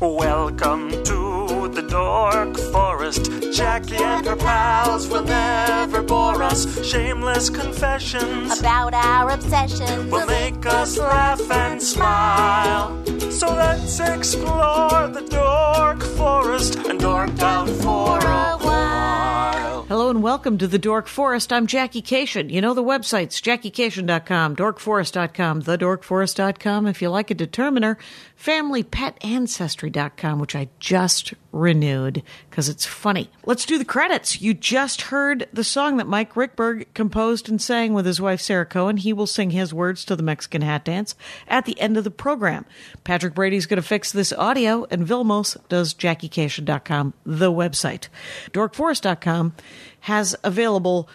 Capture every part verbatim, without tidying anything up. Welcome to the Dork Forest. Jackie and her pals will never bore us. Shameless confessions about our obsession will make us laugh and smile. So let's explore the Dork Forest and dork out for a while. Hello and welcome to the Dork Forest. I'm Jackie Kashian. You know the websites, jackie kashian dot com, dork forest dot com, the dork forest dot com. If you like a determiner, family pet ancestry dot com, which I just renewed because it's funny. Let's do the credits. You just heard the song that Mike Rickberg composed and sang with his wife, Sarah Cohen. He will sing his words to the Mexican hat dance at the end of the program. Patrick Brady's going to fix this audio, and Vilmos does jackie kashian dot com, the website. dork forest dot com has available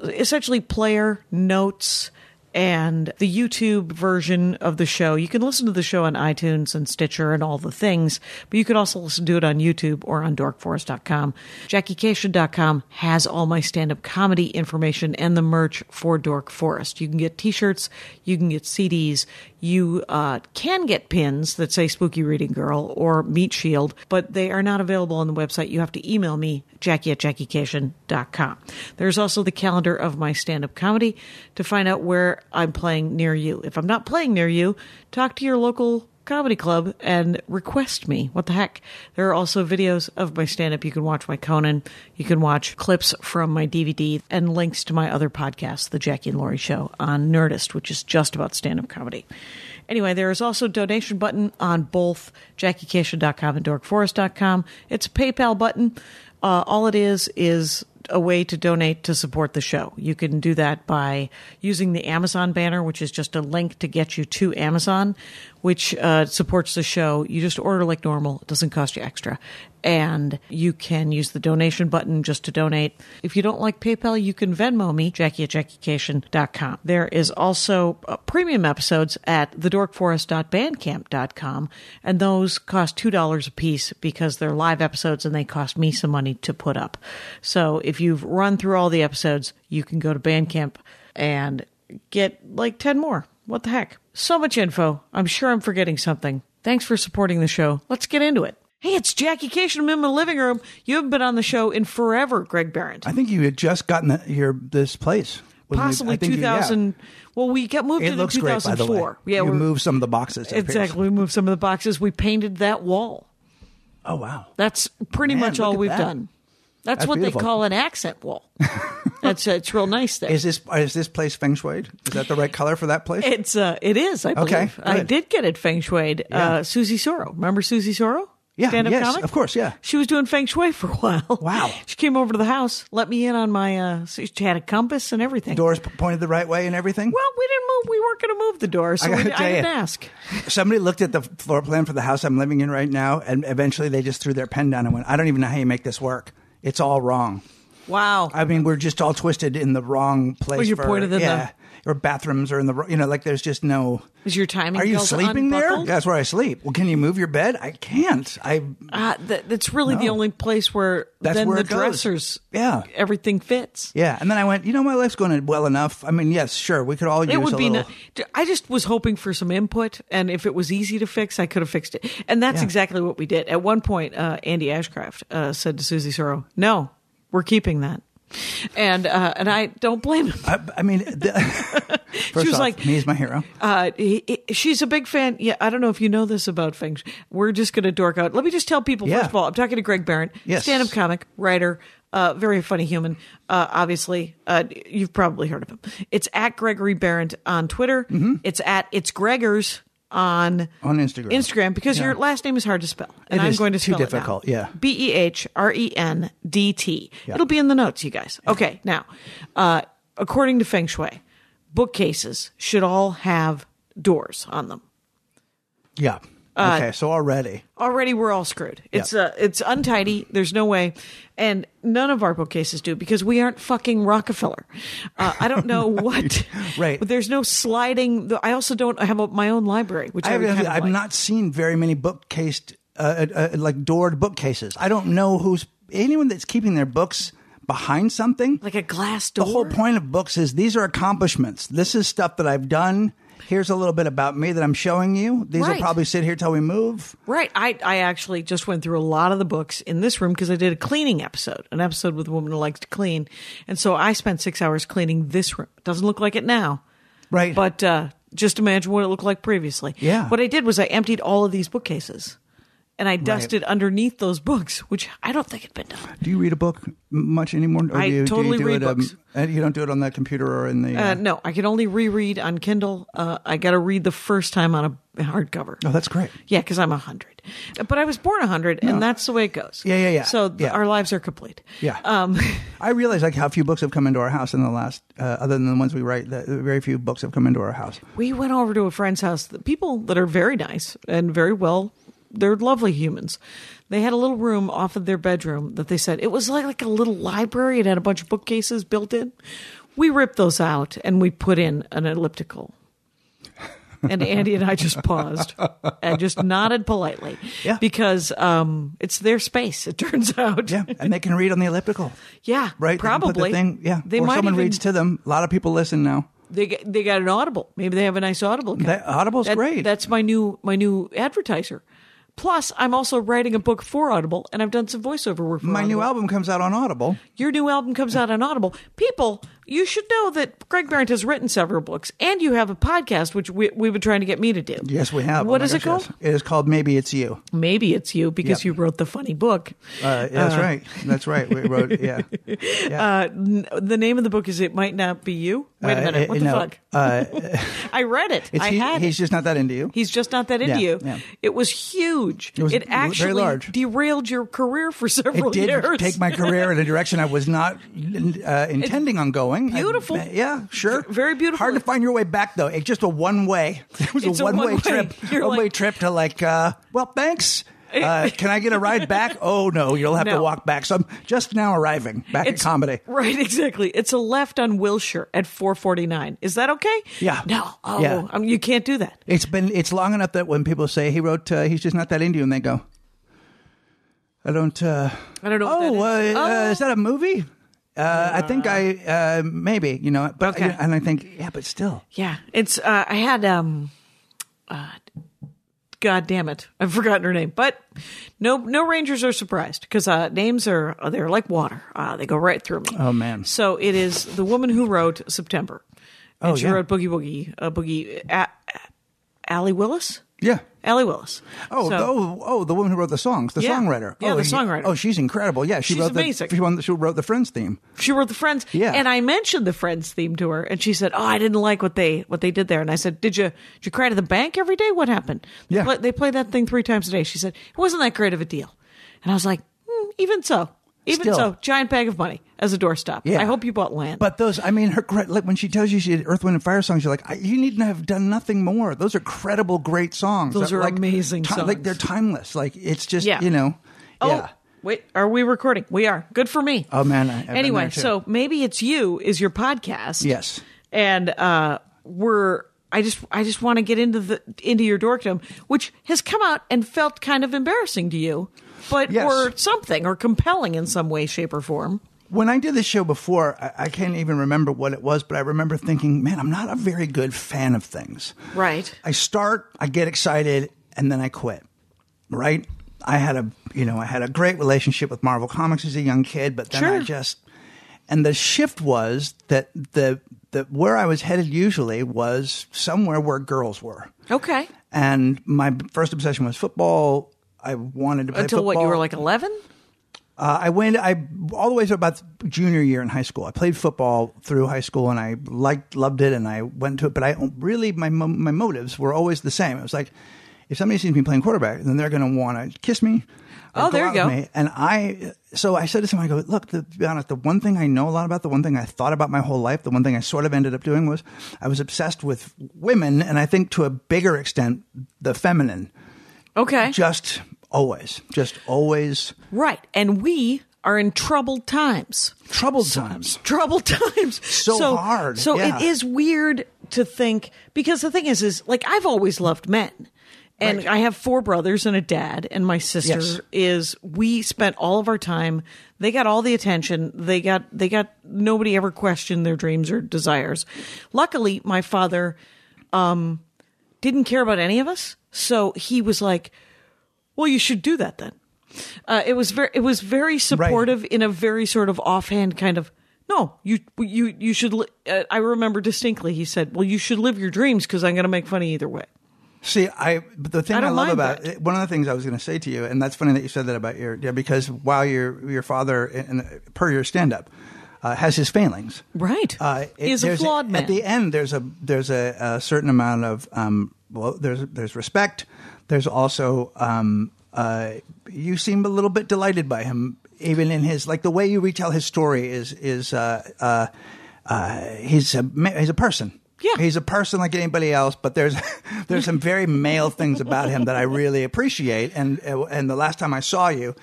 essentially player notes and the YouTube version of the show. You can listen to the show on iTunes and Stitcher and all the things, but you can also listen to it on YouTube or on dork forest dot com. jackie kashian dot com has all my stand-up comedy information and the merch for Dork Forest. You can get t-shirts, you can get C Ds, you uh, can get pins that say Spooky Reading Girl or Meat Shield, but they are not available on the website. You have to email me, jackie at jackie kashian dot com. There's also the calendar of my stand-up comedy to find out where I'm playing near you. If I'm not playing near you, talk to your local comedy club and request me. What the heck? There are also videos of my stand-up. You can watch my Conan. You can watch clips from my D V D and links to my other podcast, The Jackie and Laurie Show on Nerdist, which is just about stand-up comedy. Anyway, there is also a donation button on both jackie kashian dot com and dork forest dot com. It's a PayPal button. Uh, all it is is a way to donate to support the show. You can do that by using the Amazon banner, which is just a link to get you to Amazon, which uh, supports the show. You just order like normal. It doesn't cost you extra. And you can use the donation button just to donate. If you don't like PayPal, you can Venmo me, Jackie at jackie kashian dot com. There is also uh, premium episodes at the dork forest dot bandcamp dot com, and those cost two dollars a piece because they're live episodes and they cost me some money to put up. So if you've run through all the episodes, you can go to Bandcamp and get like ten more. What the heck? So much info. I'm sure I'm forgetting something. Thanks for supporting the show. Let's get into it. Hey, it's Jackie Kashian. I'm in my living room. You haven't been on the show in forever, Greg Behrendt. I think you had just gotten the, your this place. Possibly we, two thousand. You, yeah. Well, we got moved it into looks two thousand four. Great, by the way. Yeah, we moved some of the boxes. Exactly. We moved some of the boxes. We painted that wall. Oh, wow. That's pretty Man, much all we've that. done. That's, That's what beautiful. They call an accent wall. That's uh, it's real nice there. Is this is this place feng shuied? Is that the right color for that place? It's uh, it is. I believe. Okay, I did get it feng shuied. Yeah. Uh, Susie Sorrow, remember Susie Sorrow? Yeah, stand-up yes, comic? Of course. Yeah, she was doing feng shui for a while. Wow, she came over to the house, let me in on my. Uh, she had a compass and everything. Doors pointed the right way and everything. Well, we didn't move. We weren't going to move the door, so I, we, I didn't you, ask. Somebody looked at the floor plan for the house I'm living in right now, and eventually they just threw their pen down and went, "I don't even know how you make this work. It's all wrong." Wow. I mean, we're just all twisted in the wrong place. Well, you're for, pointed in yeah, the... Or bathrooms are in the... You know, like there's just no... Is your timing... Are you sleeping unbuckled? There? That's where I sleep. Well, can you move your bed? I can't. I... Uh, that, that's really no. the only place where... That's then where the it dressers... Goes. Yeah. Everything fits. Yeah. And then I went, you know, my life's going well enough. I mean, yes, sure. We could all use it would a be little... No, I just was hoping for some input. And if it was easy to fix, I could have fixed it. And that's yeah. exactly what we did. At one point, uh, Andy Ashcraft uh, said to Susie Sorrow, no... We're keeping that. And uh, and I don't blame him. I, I mean, the, first she was off, like, he's my hero. Uh, he, he, she's a big fan. Yeah, I don't know if you know this about feng shui. We're just going to dork out. Let me just tell people, yeah. first of all, I'm talking to Greg Behrendt, yes. stand-up comic, writer, uh, very funny human, uh, obviously. Uh, you've probably heard of him. It's at Gregory Behrendt on Twitter. Mm-hmm. It's at It's Gregors on, on Instagram. Instagram, because yeah. your last name is hard to spell. And it I'm is going to spell too difficult, it now. Yeah. B E H R E N D T. Yeah. It'll be in the notes, you guys. Yeah. Okay, now, uh, according to feng shui, bookcases should all have doors on them. Yeah. Okay, uh, so already. Already we're all screwed. It's yeah. uh, it's untidy. There's no way. And none of our bookcases do because we aren't fucking Rockefeller. Uh, I don't know what. Right. But there's no sliding. I also don't have a, my own library, which I, I have, kind of I've like. not seen very many bookcase, uh, uh, like doored bookcases. I don't know who's, anyone that's keeping their books behind something. Like a glass door? The whole point of books is these are accomplishments. This is stuff that I've done. here's a little bit about me that I'm showing you. These right. will probably sit here till we move. Right. I, I actually just went through a lot of the books in this room because I did a cleaning episode, an episode with a woman who likes to clean. And so I spent six hours cleaning this room. It doesn't look like it now. Right. But uh, just imagine what it looked like previously. Yeah. What I did was I emptied all of these bookcases. And I dusted right. underneath those books, which I don't think had been done. Do you read a book much anymore? Or I do you, totally do you do read it, books. Um, you don't do it on that computer or in the... Uh... Uh, no, I can only reread on Kindle. Uh, I got to read the first time on a hardcover. Oh, that's great. Yeah, because I'm one hundred. But I was born one hundred, no. and that's the way it goes. Yeah, yeah, yeah. So th- yeah. our lives are complete. Yeah. Um, I realize like how few books have come into our house in the last... Uh, other than the ones we write, the, very few books have come into our house. We went over to a friend's house. The people that are very nice and very well... They're lovely humans. They had a little room off of their bedroom that they said, it was like, like a little library. It had a bunch of bookcases built in. We ripped those out and we put in an elliptical. And Andy and I just paused and just nodded politely yeah. because um, it's their space, it turns out. Yeah, and they can read on the elliptical. Yeah, right? Probably. They can put the thing, yeah. They or might someone even, reads to them. A lot of people listen now. They they got an Audible. Maybe they have a nice Audible account. That, Audible's that, great. That's my new my new advertiser. Plus, I'm also writing a book for Audible, and I've done some voiceover work for My Audible. New album comes out on Audible. Your new album comes out on Audible. People, you should know that Greg Behrendt has written several books, and you have a podcast, which we, we've been trying to get me to do. Yes, we have. What oh is gosh, it called? Yes. It is called Maybe It's You. Maybe It's You, because yep. you wrote the funny book. Uh, that's uh, right. That's right. We wrote, yeah. yeah. Uh, the name of the book is It Might Not Be You. Wait a minute. Uh, what the no, fuck? Uh, I read it. I he, had He's it. Just not that into you. He's just not that into yeah, you. Yeah. It was huge. It, was it actually derailed your career for several years. It did years. Take my career in a direction I was not uh, intending it's on going. Beautiful. I, yeah, sure. Very beautiful. Hard to find your way back, though. It's just a one-way. It was it's a one-way one trip. You're one-way like, trip to like, uh, well, thanks. Uh, can I get a ride back? Oh, no, you'll have no. to walk back. So I'm just now arriving back it's, at Comedy. Right, exactly. It's a left on Wilshire at four forty-nine. Is that okay? Yeah. No. Oh, yeah. I mean, you can't do that. It's been it's long enough that when people say he wrote, uh, he's just not that into you, and they go, I don't. Uh, I don't know. Oh, what that is. Uh, oh. Uh, is that a movie? Uh, uh, I think I uh, maybe you know, but okay. I, and I think yeah, but still, yeah. It's uh, I had um. Uh, God damn it. I've forgotten her name. But no no Rangers are surprised because uh, names are, they're like water. Uh, they go right through me. Oh, man. So it is the woman who wrote September. And oh, she yeah. wrote Boogie Woogie, uh, Boogie, uh, Allee Willis? Yeah. Allee Willis. Oh, so, the, oh, oh, the woman who wrote the songs, the yeah, songwriter. Yeah, oh, the he, songwriter. Oh, she's incredible. Yeah, she she's wrote amazing. The, she wrote the Friends theme. She wrote the Friends. Yeah. And I mentioned the Friends theme to her, and she said, oh, I didn't like what they what they did there. And I said, did you, did you cry to the bank every day? What happened? They yeah. Play, they play that thing three times a day. She said, it wasn't that great of a deal. And I was like, mm, even so. Even Still. so, giant bag of money as a doorstop. Yeah. I hope you bought land. But those, I mean, her like when she tells you she did Earth, Wind, and Fire songs, you're like, you needn't have done nothing more. Those are credible, great songs. Those are like, amazing time, songs. Like they're timeless. Like it's just, yeah. you know. Oh, yeah. Wait, are we recording? We are. Good for me. Oh, man. I, anyway, so Maybe It's You is your podcast. Yes. And uh, we're... I just I just want to get into the into your dorkdom, which has come out and felt kind of embarrassing to you, but yes. or something, or compelling in some way, shape, or form. When I did this show before, I, I can't even remember what it was, but I remember thinking, man, I'm not a very good fan of things. Right. I start, I get excited, and then I quit. Right? I had a you know, I had a great relationship with Marvel Comics as a young kid, but then sure. I just and the shift was that the That where I was headed usually was somewhere where girls were. Okay. And my first obsession was football. I wanted to play Until football. Until what, you were like eleven? Uh, I went I all the way to about junior year in high school. I played football through high school, and I liked, loved it, and I went to it. But I really, my my motives were always the same. It was like, if somebody sees me playing quarterback, then they're going to want to kiss me. Oh, there you go. Me. And I, so I said to someone, I go, look, to be honest, the one thing I know a lot about, the one thing I thought about my whole life, the one thing I sort of ended up doing was I was obsessed with women, and I think to a bigger extent, the feminine. Okay. Just always. Just always. Right. And we are in troubled times. Troubled so, times. Troubled times. So, so hard. So yeah. It is weird to think, because the thing is, is like I've always loved men. And right. I have four brothers and a dad, and my sister yes. is, we spent all of our time, they got all the attention, they got, they got, nobody ever questioned their dreams or desires. Luckily, my father um, didn't care about any of us. So he was like, well, you should do that then. Uh, it was very, it was very supportive right. in a very sort of offhand kind of, no, you, you, you should, li- uh, I remember distinctly, he said, well, you should live your dreams because I'm going to make fun of you either way. See, I, but the thing I, I love about it, one of the things I was going to say to you, and that's funny that you said that about your, yeah, because while your, your father, in, per your stand up, uh, has his failings. Right. Uh, it, is a flawed a, man. At the end, there's a, there's a, a certain amount of, um, well, there's, there's respect. There's also, um, uh, you seem a little bit delighted by him, even in his, like the way you retell his story is, is, uh, uh, uh, he's a, he's a person. Yeah. He's a person like anybody else, but there's there's some very male things about him that I really appreciate. And and the last time I saw you,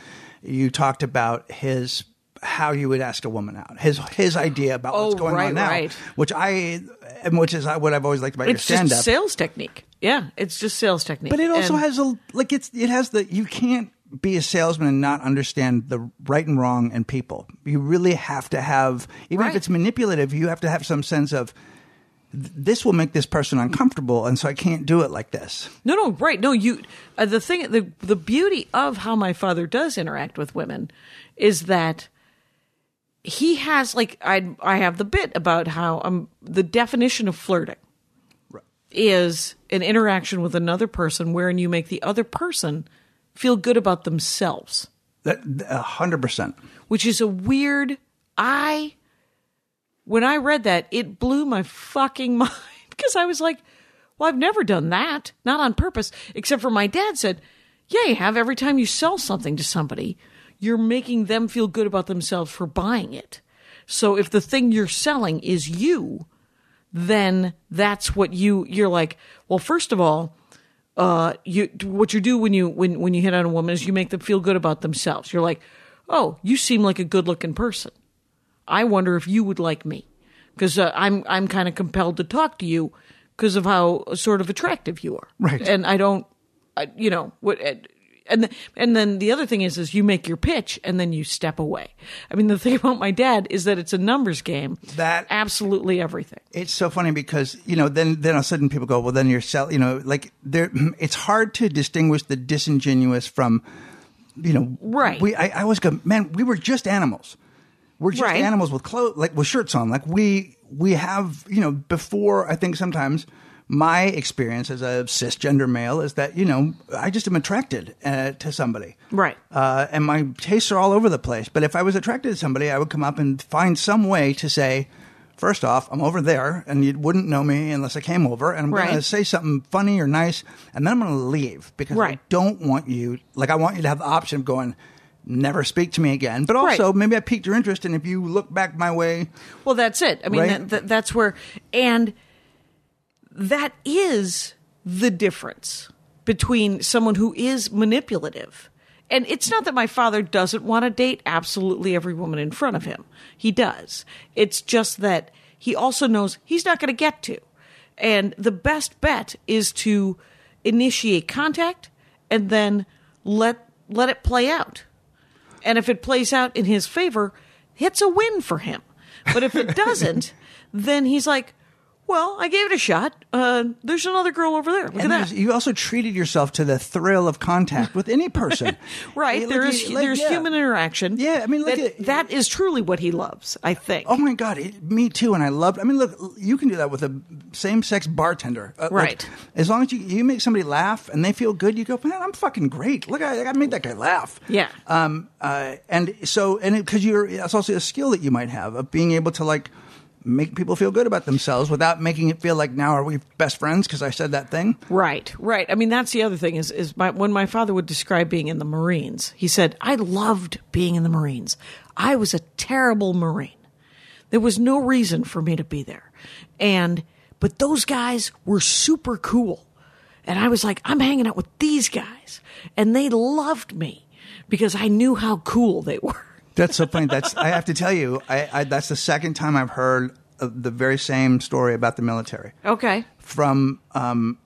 you talked about his how you would ask a woman out, his his idea about oh, what's going right, on now, right. which I which is what I've always liked about it's your stand-up. It's just sales technique. Yeah, it's just sales technique. But it also and- has a like it's it has the you can't be a salesman and not understand the right and wrong in people. You really have to have even right. if it's manipulative, you have to have some sense of. This will make this person uncomfortable, and so I can't do it like this. No, no, right. No, you. Uh, the thing, the the beauty of how my father does interact with women is that he has, like, I I have the bit about how um, the definition of flirting right. is an interaction with another person wherein you make the other person feel good about themselves. That, one hundred percent. Which is a weird, I... When I read that, it blew my fucking mind because I was like, well, I've never done that, not on purpose, except for my dad said, yeah, you have. Every time you sell something to somebody, you're making them feel good about themselves for buying it. So if the thing you're selling is you, then that's what you, you're like, well, first of all, uh, you what you do when you when, when you hit on a woman is you make them feel good about themselves. You're like, oh, you seem like a good-looking person. I wonder if you would like me, because uh, I'm I'm kind of compelled to talk to you because of how sort of attractive you are. Right. And I don't, I, you know, what, and and then the other thing is is you make your pitch and then you step away. I mean, the thing about my dad is that it's a numbers game. That absolutely everything. It's so funny because you know then then all of a sudden people go, well then you're sell you know like there it's hard to distinguish the disingenuous from, you know, right. We I, I always go, man, we were just animals. We're just right. animals with clothes, like with shirts on. Like we, we have, you know, before I think sometimes my experience as a cisgender male is that, you know, I just am attracted uh, to somebody. Right. Uh, and my tastes are all over the place. But if I was attracted to somebody, I would come up and find some way to say, first off, I'm over there and you wouldn't know me unless I came over. And I'm right. going to say something funny or nice. And then I'm going to leave because right. I don't want you, like I want you to have the option of going, never speak to me again. But also, right. maybe I piqued your interest, and if you look back my way... Well, that's it. I mean, right? that, that, that's where... And that is the difference between someone who is manipulative. And it's not that my father doesn't want to date absolutely every woman in front of him. He does. It's just that he also knows he's not going to get to. And the best bet is to initiate contact and then let let it play out. And if it plays out in his favor, it's a win for him. But if it doesn't, then he's like, well, I gave it a shot. Uh, there's another girl over there. Look and at that. You also treated yourself to the thrill of contact with any person. right. Like, there is, like, there's yeah. human interaction. Yeah. I mean, look that, at, that is truly what he loves, I think. Oh, my God. It, me, too. And I loved I mean, look, you can do that with a same-sex bartender. Uh, right. Like, as long as you, you make somebody laugh and they feel good, you go, man, I'm fucking great. Look, I, I made that guy laugh. Yeah. Um. Uh. And so, and because you're, it's also a skill that you might have of being able to, like, make people feel good about themselves without making it feel like now are we best friends because I said that thing? Right, right. I mean, that's the other thing is is my, when my father would describe being in the Marines, he said, I loved being in the Marines. I was a terrible Marine. There was no reason for me to be there. And but those guys were super cool. And I was like, I'm hanging out with these guys. And they loved me because I knew how cool they were. That's so funny. That's I have to tell you. I, I that's the second time I've heard the very same story about the military. Okay. From um,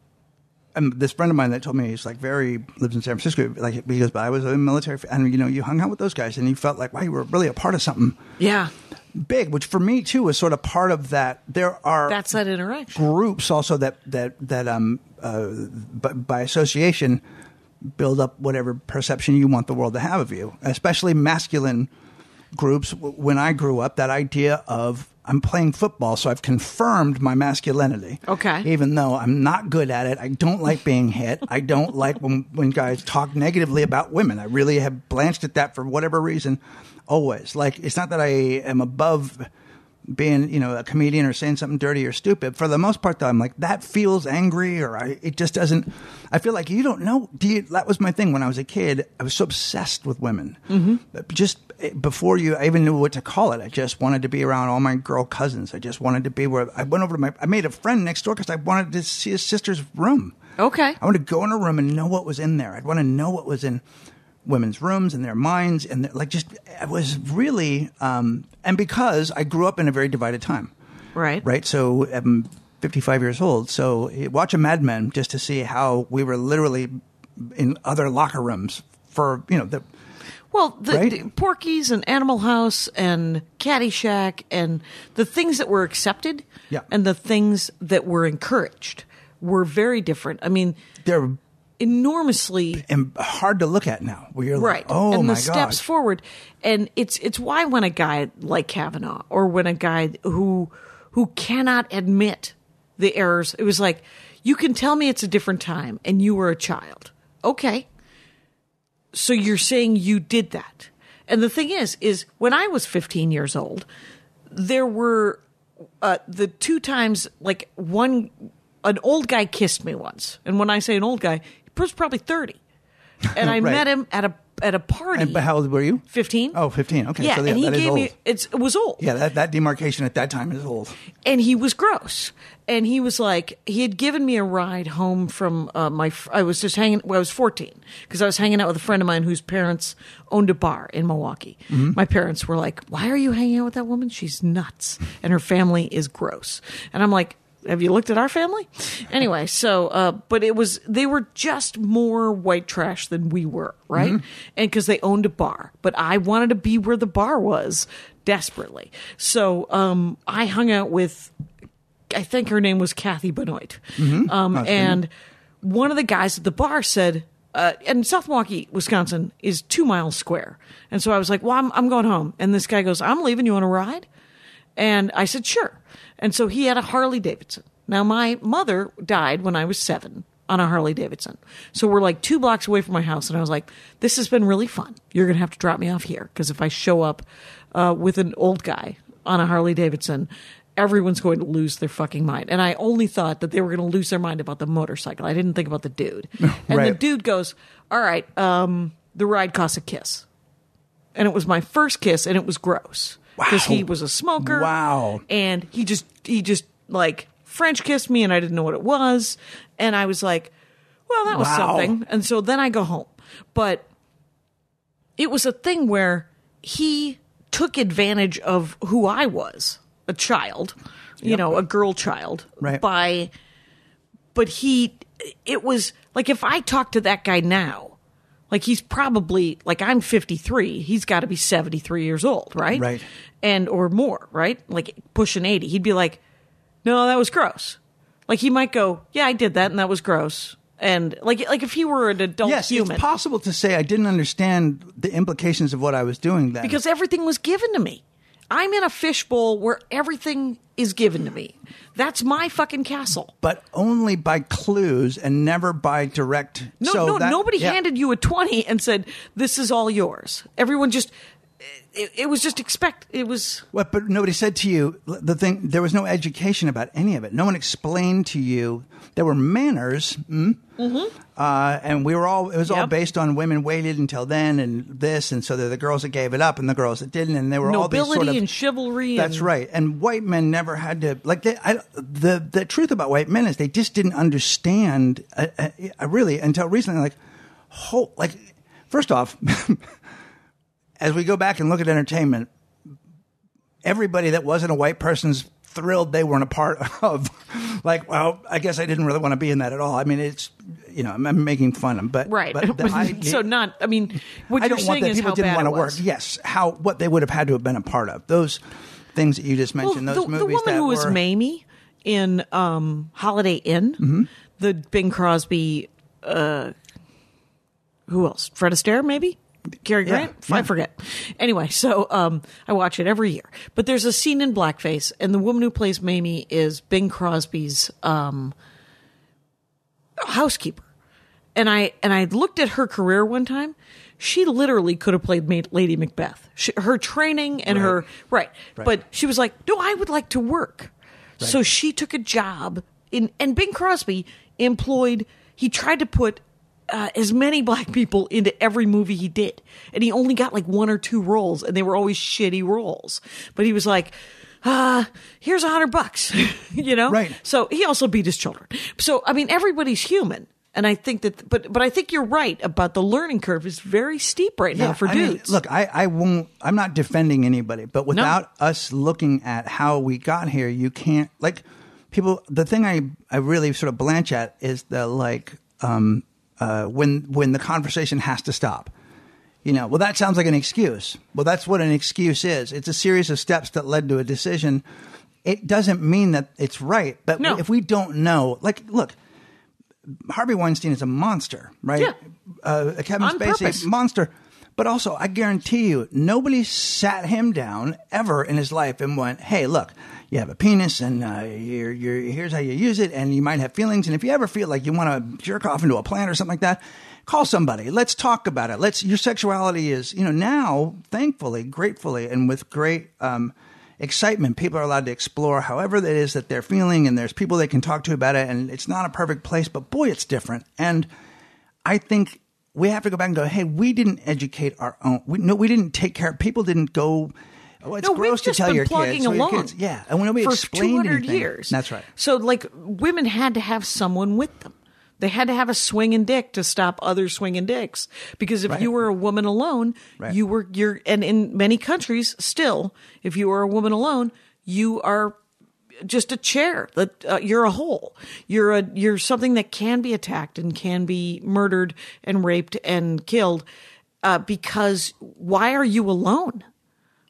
this friend of mine that told me he's like very lives in San Francisco. Like he goes, but I was in the military, and you know, you hung out with those guys, and you felt like wow, you were really a part of something. Yeah. big, which for me too is sort of part of that. There are that's that interaction groups also that that that um uh by, by association build up whatever perception you want the world to have of you, especially masculine groups. When I grew up, that idea of I'm playing football, so I've confirmed my masculinity. Okay. Even though I'm not good at it. I don't like being hit. I don't like when, when guys talk negatively about women. I really have blanched at that for whatever reason, always. Like, it's not that I am above being, you know, a comedian or saying something dirty or stupid. For the most part, though, I'm like, that feels angry, or I, it just doesn't. I feel like you don't know. Do you, that was my thing when I was a kid. I was so obsessed with women. Mm-hmm. Just before you, I even knew what to call it. I just wanted to be around all my girl cousins. I just wanted to be where I went over to my. I made a friend next door because I wanted to see his sister's room. Okay. I wanted to go in a room and know what was in there. I'd want to know what was in women's rooms and their minds, and their, like, just it was really um and because I grew up in a very divided time, right right so I'm fifty-five years old, so watch a Mad Men just to see how we were literally in other locker rooms for, you know, the well the, right? the Porky's and Animal House and Caddyshack and the things that were accepted, yeah, and the things that were encouraged were very different. I mean, they're enormously and hard to look at now. We're right. Like, oh, and my the steps gosh. Forward, and it's it's why when a guy like Kavanaugh, or when a guy who who cannot admit the errors, it was like, you can tell me it's a different time, and you were a child. Okay, so you're saying you did that, and the thing is, is when I was fifteen years old, there were uh, the two times like one. An old guy kissed me once, and when I say an old guy, he was probably thirty, and I right. met him at a at a party. And how old were you? Fifteen. Oh, fifteen. Okay, yeah. So yeah, and he that gave is old. me it's, it was old. Yeah, that, that demarcation at that time is old. And he was gross, and he was like, he had given me a ride home from uh, my. I was just hanging. Well, I was fourteen because I was hanging out with a friend of mine whose parents owned a bar in Milwaukee. Mm-hmm. My parents were like, "Why are you hanging out with that woman? She's nuts, and her family is gross." And I'm like, have you looked at our family? Anyway, so, uh, but it was, they were just more white trash than we were, right? Mm-hmm. And because they owned a bar. But I wanted to be where the bar was desperately. So um, I hung out with, I think her name was Kathy Benoit. Mm-hmm. Um, nice and thing. One of the guys at the bar said, uh, and South Milwaukee, Wisconsin is two miles square. And so I was like, well, I'm, I'm going home. And this guy goes, I'm leaving. You want a ride? And I said, sure. And so he had a Harley Davidson. Now, my mother died when I was seven on a Harley Davidson. So we're like two blocks away from my house. And I was like, this has been really fun. You're going to have to drop me off here. Because if I show up uh, with an old guy on a Harley Davidson, everyone's going to lose their fucking mind. And I only thought that they were going to lose their mind about the motorcycle. I didn't think about the dude. Right. And the dude goes, all right, um, the ride costs a kiss. And it was my first kiss, and it was gross. Because wow. he was a smoker. Wow. And he just, he just like French kissed me, and I didn't know what it was. And I was like, well, that was wow. something. And so then I go home. But it was a thing where he took advantage of who I was, a child, you yep. know, a girl child. Right. By, but he, it was like if I talk to that guy now, like, he's probably, like, I'm fifty-three. He's got to be seventy-three years old, right? Right. And, or more, right? Like, pushing eighty. He'd be like, no, that was gross. Like, he might go, yeah, I did that, and that was gross. And, like, like if he were an adult yes, human. Yes, it's possible to say I didn't understand the implications of what I was doing then. Because everything was given to me. I'm in a fishbowl where everything is given to me. That's my fucking castle. But only by clues and never by direct. No, so no, that, nobody yeah. handed you a twenty and said, this is all yours. Everyone just, it, it was just expect, it was. What? But nobody said to you, the thing, there was no education about any of it. No one explained to you. There were manners. Hmm? Mm-hmm. Uh, and we were all, it was yep. all based on women waited until then and this. And so they're the girls that gave it up and the girls that didn't. And they were Nobility all these sort of. Nobility and chivalry. That's and, right. And white men never had to, like, they, I, the, the truth about white men is they just didn't understand uh, uh, really until recently. Like, whole, like, first off, as we go back and look at entertainment, everybody that wasn't a white person's thrilled they weren't a part of. Like, well, I guess I didn't really want to be in that at all. I mean, it's, you know, I'm, I'm making fun of them, but right. But the, I, so not. I mean, what I you're don't saying want that. Is people how didn't bad want to work. Yes, how what they would have had to have been a part of. Those things that you just mentioned, well, those the, movies the woman that who were... was Mamie in um, Holiday Inn, mm-hmm. the Bing Crosby, uh, who else? Fred Astaire, maybe? Cary Grant? Yeah, yeah. I forget. Anyway, so um, I watch it every year. But there's a scene in blackface, and the woman who plays Mamie is Bing Crosby's um, housekeeper. And I and I looked at her career one time. She literally could have played Lady Macbeth. She, her training and right. her right. right, but she was like, "No, I would like to work." Right. So she took a job in, and Bing Crosby employed. He tried to put uh, as many black people into every movie he did, and he only got like one or two roles, and they were always shitty roles. But he was like, Uh, here's a hundred bucks, you know. Right. So he also beat his children. So I mean, everybody's human. And I think that, but but I think you're right about the learning curve is very steep right yeah, now for I dudes. Mean, look, I, I won't, I'm not defending anybody, but without no. us looking at how we got here, you can't, like, people, the thing I, I really sort of blanch at is the, like, um, uh, when when the conversation has to stop. You know, well, that sounds like an excuse. Well, that's what an excuse is. It's a series of steps that led to a decision. It doesn't mean that it's right, but no. if we don't know, like, look. Harvey Weinstein is a monster, right? Yeah. Uh, Kevin On Spacey, purpose. monster. But also, I guarantee you, nobody sat him down ever in his life and went, "Hey, look, you have a penis, and uh, you're, you're, here's how you use it, and you might have feelings, and if you ever feel like you want to jerk off into a plant or something like that, call somebody. Let's talk about it. Let's." Your sexuality is, you know, now, thankfully, gratefully, and with great um, excitement, people are allowed to explore however it is that they're feeling, and there's people they can talk to about it, and it's not a perfect place, but boy, it's different. And I think we have to go back and go, hey, we didn't educate our own. We, no, we didn't take care of people. Didn't go. Oh, it's no, gross to tell your kids, so your kids. Yeah, and nobody explained anything. For two hundred years. That's right. So, like, women had to have someone with them. They had to have a swinging dick to stop other swinging dicks, because if right. you were a woman alone, right. you were you're and in many countries still, if you are a woman alone, you are just a chair. That uh, you're a hole. You're a you're something that can be attacked and can be murdered and raped and killed. Uh, because why are you alone?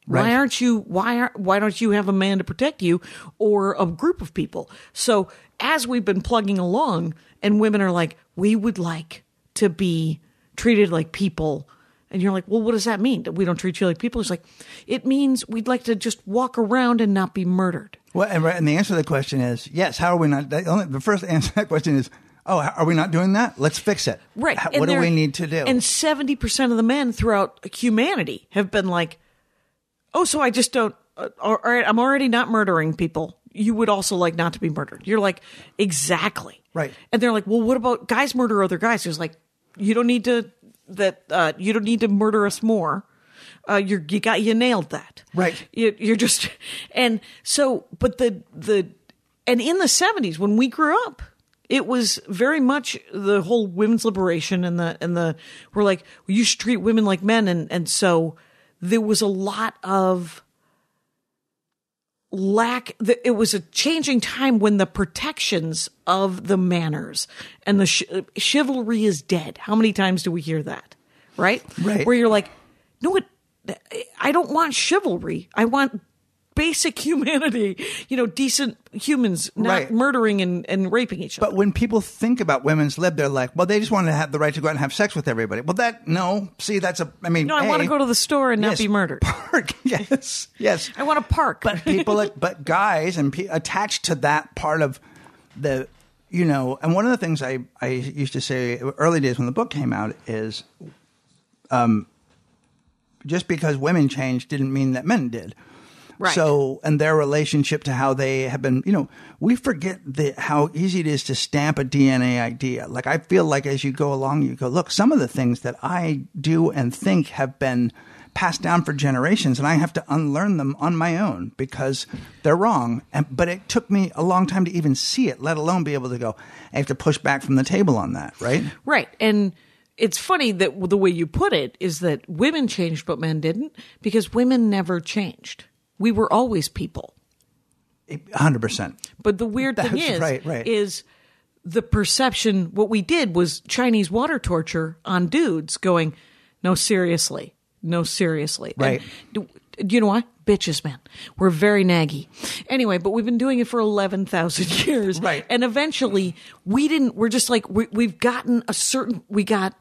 Right. Why aren't you? Why are, why don't you have a man to protect you, or a group of people? So as we've been plugging along, and women are like, we would like to be treated like people, and you're like, well, what does that mean? That we don't treat you like people? It's like, it means we'd like to just walk around and not be murdered. Well, and, and the answer to the question is yes. How are we not? The, only, the first answer to that question is, oh, are we not doing that? Let's fix it. Right. How, what do we need to do? And seventy percent of the men throughout humanity have been like, oh, so I just don't, uh, all right, I'm already not murdering people. You would also like not to be murdered. You're like, exactly. Right. And they're like, well, what about guys murder other guys? It's like, you don't need to, that, uh, you don't need to murder us more. Uh, you're, you got, you nailed that. Right. You, you're just, and so, but the, the, and in the seventies, when we grew up, it was very much the whole women's liberation and the, and the, we're like, well, you should treat women like men. And, and so, there was a lot of lack. It was a changing time when the protections of the manners and the sh- chivalry is dead. How many times do we hear that? Right? Right. Where you're like, no, it, I don't want chivalry. I want basic humanity, you know, decent humans not right. murdering and, and raping each other. But when people think about women's lib, they're like, well, they just want to have the right to go out and have sex with everybody. Well, that, no. See, that's a, I mean. No, I a, want to go to the store and yes, not be murdered. Park, yes, yes. I want to park. But people, but guys and pe- attached to that part of the, you know, and one of the things I, I used to say early days when the book came out is um, just because women changed didn't mean that men did. Right. So, and their relationship to how they have been, you know, we forget the, how easy it is to stamp a D N A idea. Like, I feel like as you go along, you go, look, some of the things that I do and think have been passed down for generations, and I have to unlearn them on my own because they're wrong. And, but it took me a long time to even see it, let alone be able to go, I have to push back from the table on that, right? Right. And it's funny that the way you put it is that women changed, but men didn't, because women never changed. We were always people. one hundred percent. But the weird That's thing is, right, right. is the perception, what we did was Chinese water torture on dudes going, no, seriously, no, seriously. Right. And Do you know why? Bitches, man. We're very naggy. Anyway, but we've been doing it for eleven thousand years. Right. And eventually we didn't, we're just like, we, we've gotten a certain, we got,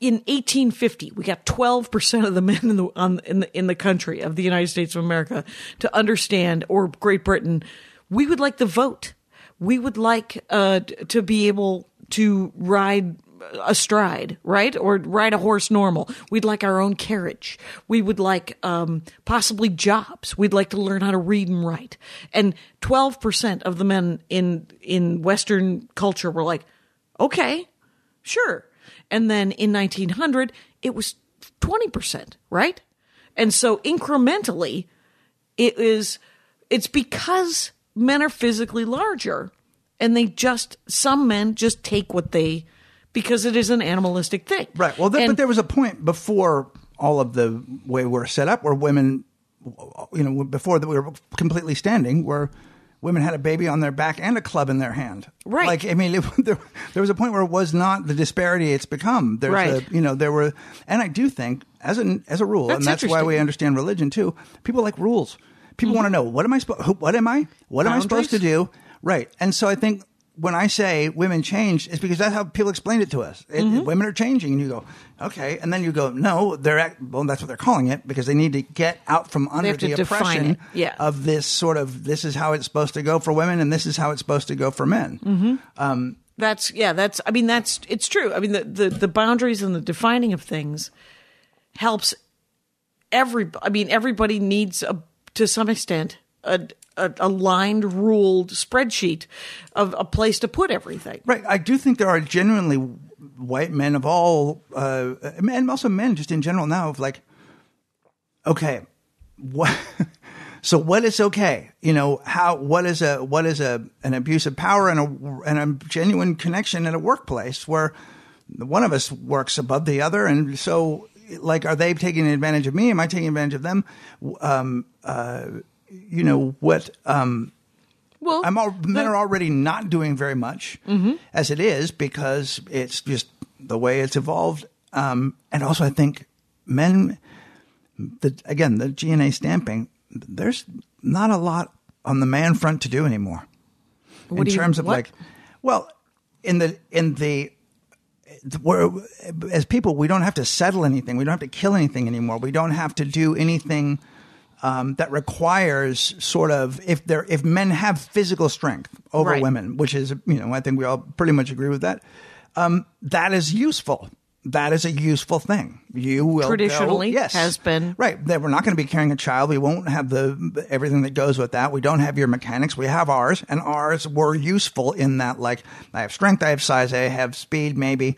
in eighteen fifty, we got twelve percent of the men in the, on, in the, in the country of the United States of America to understand, or Great Britain, we would like the vote. We would like uh, to be able to ride astride, right? Or ride a horse normal. We'd like our own carriage. We would like um, possibly jobs. We'd like to learn how to read and write. And twelve percent of the men in in Western culture were like, okay, sure. And then in nineteen hundred, it was twenty percent, right? And so incrementally, it is, it's because men are physically larger, and they just, some men just take what they, because it is an animalistic thing. Right. Well, th- and, but there was a point before all of the way we're set up where women, you know, before that we were completely standing, where women had a baby on their back and a club in their hand. Right. Like, I mean, it, there, there was a point where it was not the disparity it's become. There's right. A, you know, there were, and I do think as an, as a rule, that's and that's why we understand religion too. People like rules. People mm-hmm. want to know, what am I supposed, what am I, what Boundaries? am I supposed to do? Right. And so I think when I say women changed, it's because that's how people explained it to us. It, mm-hmm. Women are changing. And you go, okay. And then you go, no, they're, act- well, that's what they're calling it, because they need to get out from under the oppression yeah. of this sort of, this is how it's supposed to go for women and this is how it's supposed to go for men. Mm-hmm. Um, that's, yeah, that's, I mean, that's, it's true. I mean, the, the, the boundaries and the defining of things helps every, I mean, everybody needs a, to some extent, a, a, a lined, ruled spreadsheet of a place to put everything. Right. I do think there are genuinely white men of all, uh, and also men just in general now, of like, okay, what? So what is okay? You know, how? What is a what is a an abuse of power and a and a genuine connection in a workplace where one of us works above the other, and so. Like, are they taking advantage of me? Am I taking advantage of them? Um, uh, you know what? Um, well, I'm all, men are already not doing very much mm-hmm. as it is, because it's just the way it's evolved. Um, and also, I think men, the, again, the G N A stamping. There's not a lot on the man front to do anymore. What in do you, terms of what? like, well, in the in the. We're, as people, we don't have to settle anything. We don't have to kill anything anymore. We don't have to do anything um, that requires sort of if there if men have physical strength over right. women, which is, you know, I think we all pretty much agree with that. Um, that is useful. That is a useful thing. You will traditionally go, yes, has been right. That we're not going to be carrying a child. We won't have the everything that goes with that. We don't have your mechanics. We have ours, and ours were useful in that. Like, I have strength. I have size. I have speed. Maybe,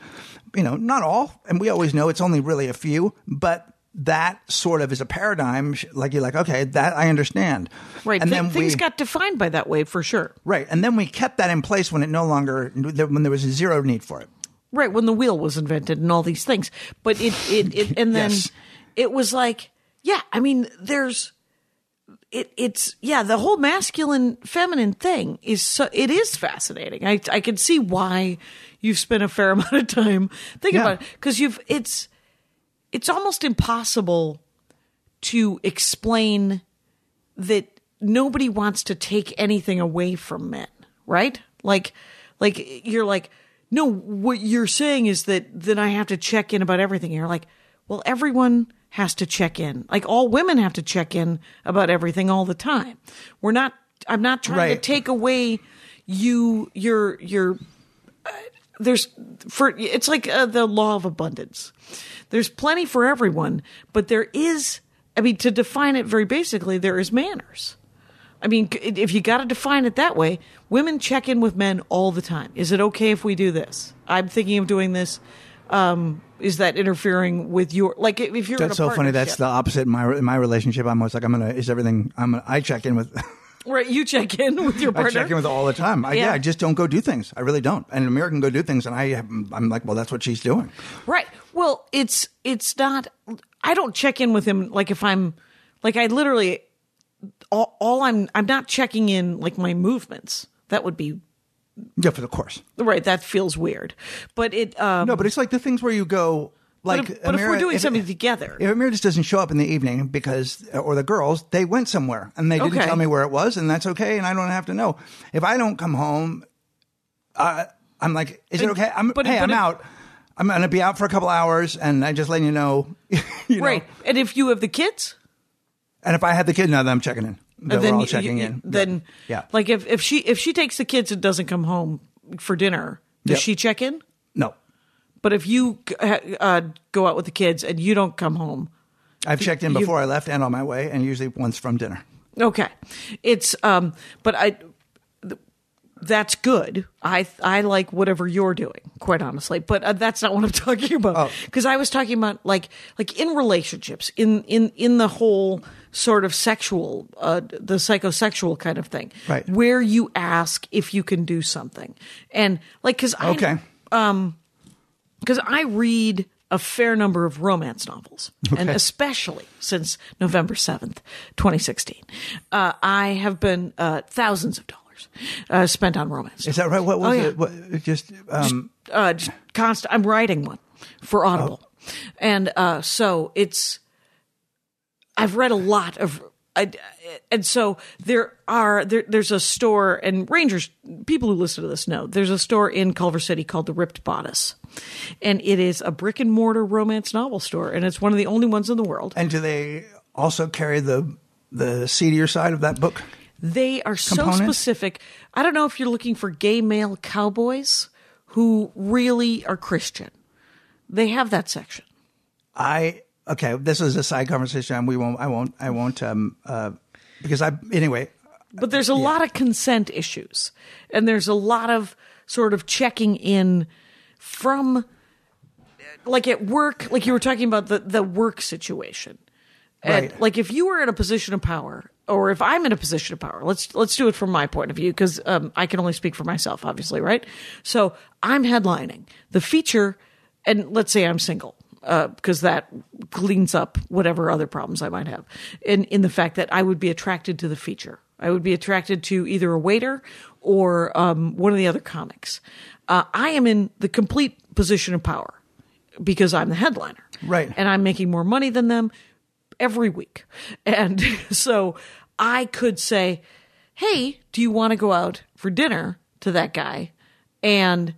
you know, not all. And we always know it's only really a few. But that sort of is a paradigm. Like, you're like, okay, that I understand. Right. And Th- then things we, got defined by that way for sure. Right. And then we kept that in place when it no longer when there was zero need for it. Right, when the wheel was invented and all these things. But it, it, it and then yes. it was like, yeah, I mean, there's, it, it's, yeah, the whole masculine, feminine thing is, so, it is fascinating. I, I can see why you've spent a fair amount of time thinking yeah. about it. Because you've, it's, it's almost impossible to explain that nobody wants to take anything away from men, right? Like, like, you're like, no, what you're saying is that then I have to check in about everything. You're like, well, everyone has to check in. Like, all women have to check in about everything all the time. We're not, I'm not trying right. to take away you, your, your, uh, there's, for, it's like uh, the law of abundance. There's plenty for everyone, but there is, I mean, to define it very basically, there is manners. I mean, if you got to define it that way, women check in with men all the time. Is it okay if we do this? I'm thinking of doing this. Um, is that interfering with your like? If you're that's in a so funny. That's the opposite. In my in my relationship, I'm always like, I'm gonna is everything. I'm gonna, I check in with. Right, you check in with your partner. I check in with all the time. I, yeah. yeah, I just don't go do things. I really don't. And an American go do things, and I I'm like, well, that's what she's doing. Right. Well, it's it's not. I don't check in with him like if I'm like I literally. All, all I'm, I'm not checking in like my movements. That would be, yeah, for the course, right? That feels weird, but it, um, no, but it's like the things where you go. Like, but if, but Amira, if we're doing if, something together, if Amira just doesn't show up in the evening because, or the girls, they went somewhere and they didn't okay. tell me where it was, and that's okay, and I don't have to know. If I don't come home, uh, I'm like, is it, it okay? I'm, but, hey, but I'm it, out. I'm going to be out for a couple hours, and I just let you know. you right. Know. And if you have the kids, and if I had the kid, no, then I'm checking in. Then we're all checking you, you, in. Then, yeah. yeah. Like if if she if she takes the kids and doesn't come home for dinner, does yep. she check in? No. But if you uh, go out with the kids and you don't come home. I've checked in before you, I left and on my way, and usually once from dinner. Okay. It's um, but I th- that's good. I I like whatever you're doing, quite honestly. But uh, that's not what I'm talking about, because oh. I was talking about like like in relationships, in in in the whole sort of sexual, uh, the psychosexual kind of thing, right? Where you ask if you can do something, and like because I okay. um. Because I read a fair number of romance novels, okay. and especially since November seventh, twenty sixteen, uh, I have been uh, thousands of dollars uh, spent on romance. Is novels. That right? What was oh, yeah. it? What, just um... just, uh, just constant. I'm writing one for Audible, oh. and uh, so it's. I've read a lot of. I, and so there are there, there's a store, and Rangers people who listen to this know there's a store in Culver City called the Ripped Bodice, and it is a brick and mortar romance novel store, and it's one of the only ones in the world. And do they also carry the the seedier side of that book? They are component? So specific. I don't know if you're looking for gay male cowboys who really are Christian. They have that section. I. Okay, this is a side conversation. And we won't. I won't. I won't. Um. Uh. Because I. Anyway. But there's a yeah. lot of consent issues, and there's a lot of sort of checking in from, like at work. Like you were talking about the the work situation, and right. like if you were in a position of power, or if I'm in a position of power, let's let's do it from my point of view, because um, I can only speak for myself, obviously, right? So I'm headlining the feature, and let's say I'm single. Because uh, that cleans up whatever other problems I might have. In, in the fact that I would be attracted to the feature. I would be attracted to either a waiter or um, one of the other comics. Uh, I am in the complete position of power because I'm the headliner. Right. And I'm making more money than them every week. And so I could say, hey, do you want to go out for dinner to that guy? And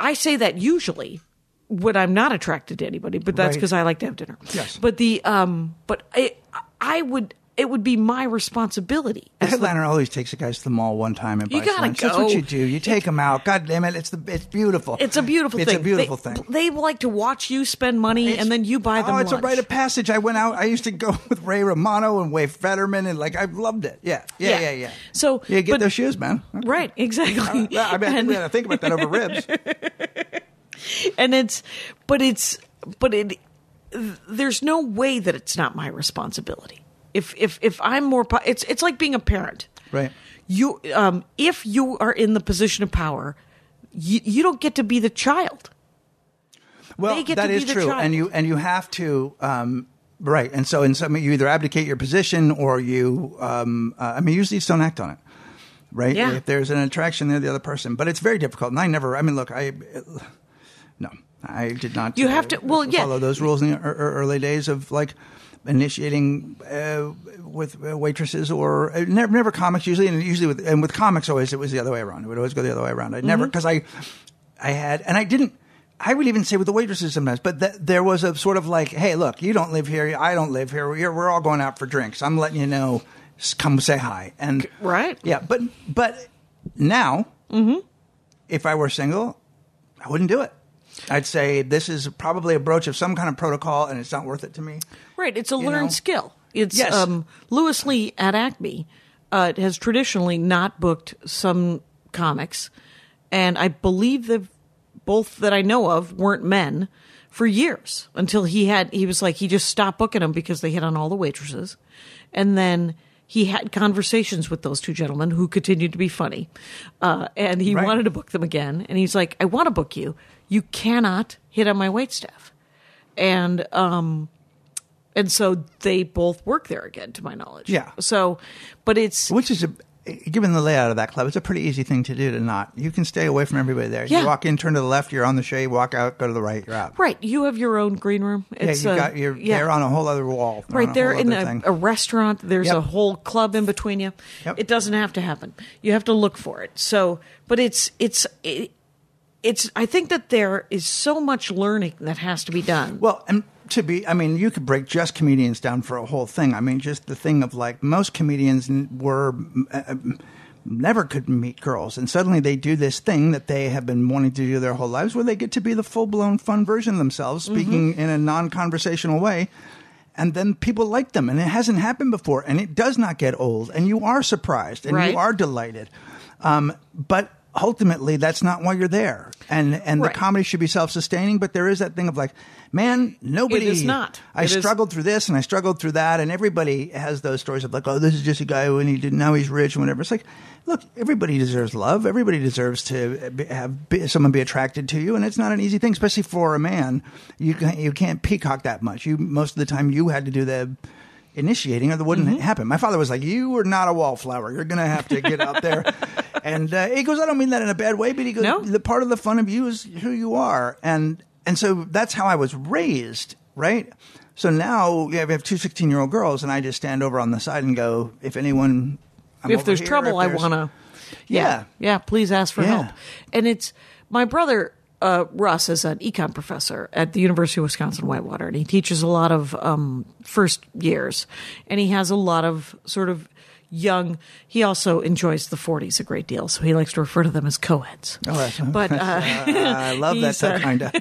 I say that usually when I'm not attracted to anybody, but that's because right. I like to have dinner. Yes. But the um, but I I would it would be my responsibility. The headliner the, always takes the guys to the mall one time and buys lunch. Go. That's what you do. You take them out. God damn it! It's the it's beautiful. It's a beautiful it's thing. It's a beautiful they, thing. They like to watch you spend money it's, and then you buy them. Oh, it's lunch. A rite of passage. I went out. I used to go with Ray Romano and Wave Fetterman, and like I loved it. Yeah, yeah, yeah, yeah. yeah. So yeah, get but, their shoes, man. Okay. Right, exactly. I, I mean, and, we had to think about that over ribs. And it's, but it's, but it, there's no way that it's not my responsibility. If, if, if I'm more, it's, it's like being a parent, right? You, um, if you are in the position of power, you, you don't get to be the child. Well, they get that to is be the true. Child. And you, and you have to, um, right. And so in some, you either abdicate your position or you, um, uh, I mean, usually just don't act on it. Right. Yeah. If there's an attraction there, the other person, but it's very difficult. And I never, I mean, look, I, it, no, I did not you uh, have to, well, yeah. follow those rules in the early days of like initiating uh, with waitresses or uh, never, never comics usually. And usually with, and with comics always, it was the other way around. It would always go the other way around. I never, because mm-hmm. I, I had, and I didn't, I would even say with the waitresses sometimes, but th- there was a sort of like, hey, look, you don't live here. I don't live here. We're, we're all going out for drinks. I'm letting you know, come say hi. And right. Yeah. But, but now mm-hmm. if I were single, I wouldn't do it. I'd say this is probably a broach of some kind of protocol, and it's not worth it to me. Right. It's a you learned know? Skill. It's yes. um, Lewis Lee at Acme uh, has traditionally not booked some comics, and I believe that both that I know of weren't men for years until he had. He was like he just stopped booking them because they hit on all the waitresses, and then he had conversations with those two gentlemen who continued to be funny, uh, and he right. wanted to book them again. And he's like, "I want to book you. You cannot hit on my waitstaff," and um, and so they both work there again, to my knowledge. Yeah. So, but it's which is a given the layout of that club, it's a pretty easy thing to do to not. You can stay away from everybody there. Yeah. You walk in, turn to the left, you're on the shade. Walk out, go to the right, you're out. Right. You have your own green room. It's yeah, you got, you're yeah. they're on a whole other wall. They're right. They're in a, a restaurant. There's yep. a whole club in between you. Yep. It doesn't have to happen. You have to look for it. So, but it's it's it, it's. I think that there is so much learning that has to be done. Well, and. To be, I mean, you could break just comedians down for a whole thing. I mean, just the thing of like most comedians were uh, never could meet girls, and suddenly they do this thing that they have been wanting to do their whole lives, where they get to be the full blown fun version of themselves, speaking mm-hmm. in a non conversational way, and then people like them, and it hasn't happened before, and it does not get old, and you are surprised, and right. you are delighted, um, but. Ultimately, that's not why you're there, and and right. the comedy should be self-sustaining. But there is that thing of like, man, nobody. It is not. I it struggled is... through this and I struggled through that, and everybody has those stories of like, oh, this is just a guy who and he didn't now he's rich and whatever. It's like, look, everybody deserves love. Everybody deserves to be, have be, someone be attracted to you, and it's not an easy thing, especially for a man. You can, you can't peacock that much. You most of the time you had to do the. Initiating or that wouldn't mm-hmm. happen. My father was like, you are not a wallflower. You're going to have to get out there. And uh, he goes, I don't mean that in a bad way, but he goes, no? The part of the fun of you is who you are. And and so that's how I was raised, right? So now yeah, we have two sixteen-year-old girls, and I just stand over on the side and go, if anyone... I'm if, there's here, trouble, if there's trouble, I want to... Yeah, yeah. Yeah, please ask for yeah. help. And it's... My brother... Uh, Russ is an econ professor at the University of Wisconsin-Whitewater, and he teaches a lot of um, first years. And he has a lot of sort of young – he also enjoys the forties a great deal, so he likes to refer to them as co-eds. Oh, that's, but, uh, I love that type, uh, kind of.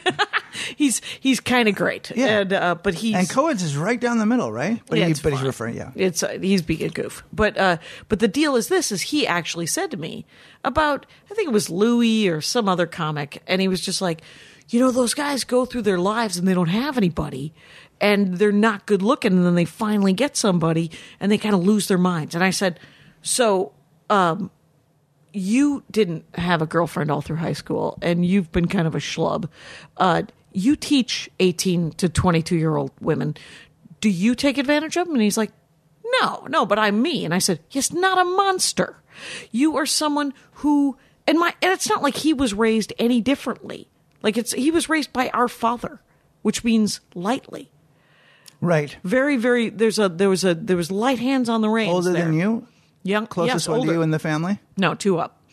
He's he's kind of great. Yeah. And, uh, but he's, and Cohen's is right down the middle, right? But, yeah, he, but he's referring, yeah. It's, uh, he's being a goof. But, uh, but the deal is this, is he actually said to me about, I think it was Louis or some other comic, and he was just like, you know, those guys go through their lives and they don't have anybody, and they're not good looking, and then they finally get somebody, and they kind of lose their minds. And I said, so... Um, you didn't have a girlfriend all through high school, and you've been kind of a schlub. Uh, you teach eighteen to twenty-two-year-old women. Do you take advantage of them? And he's like, no, no, but I'm me. And I said, yes, not a monster. You are someone who – and my and it's not like he was raised any differently. Like it's he was raised by our father, which means lightly. Right. Very, very – There's a there was a there was light hands on the reins. Older there. Than you? Young, closest yes, one older. To you in the family? No, two up.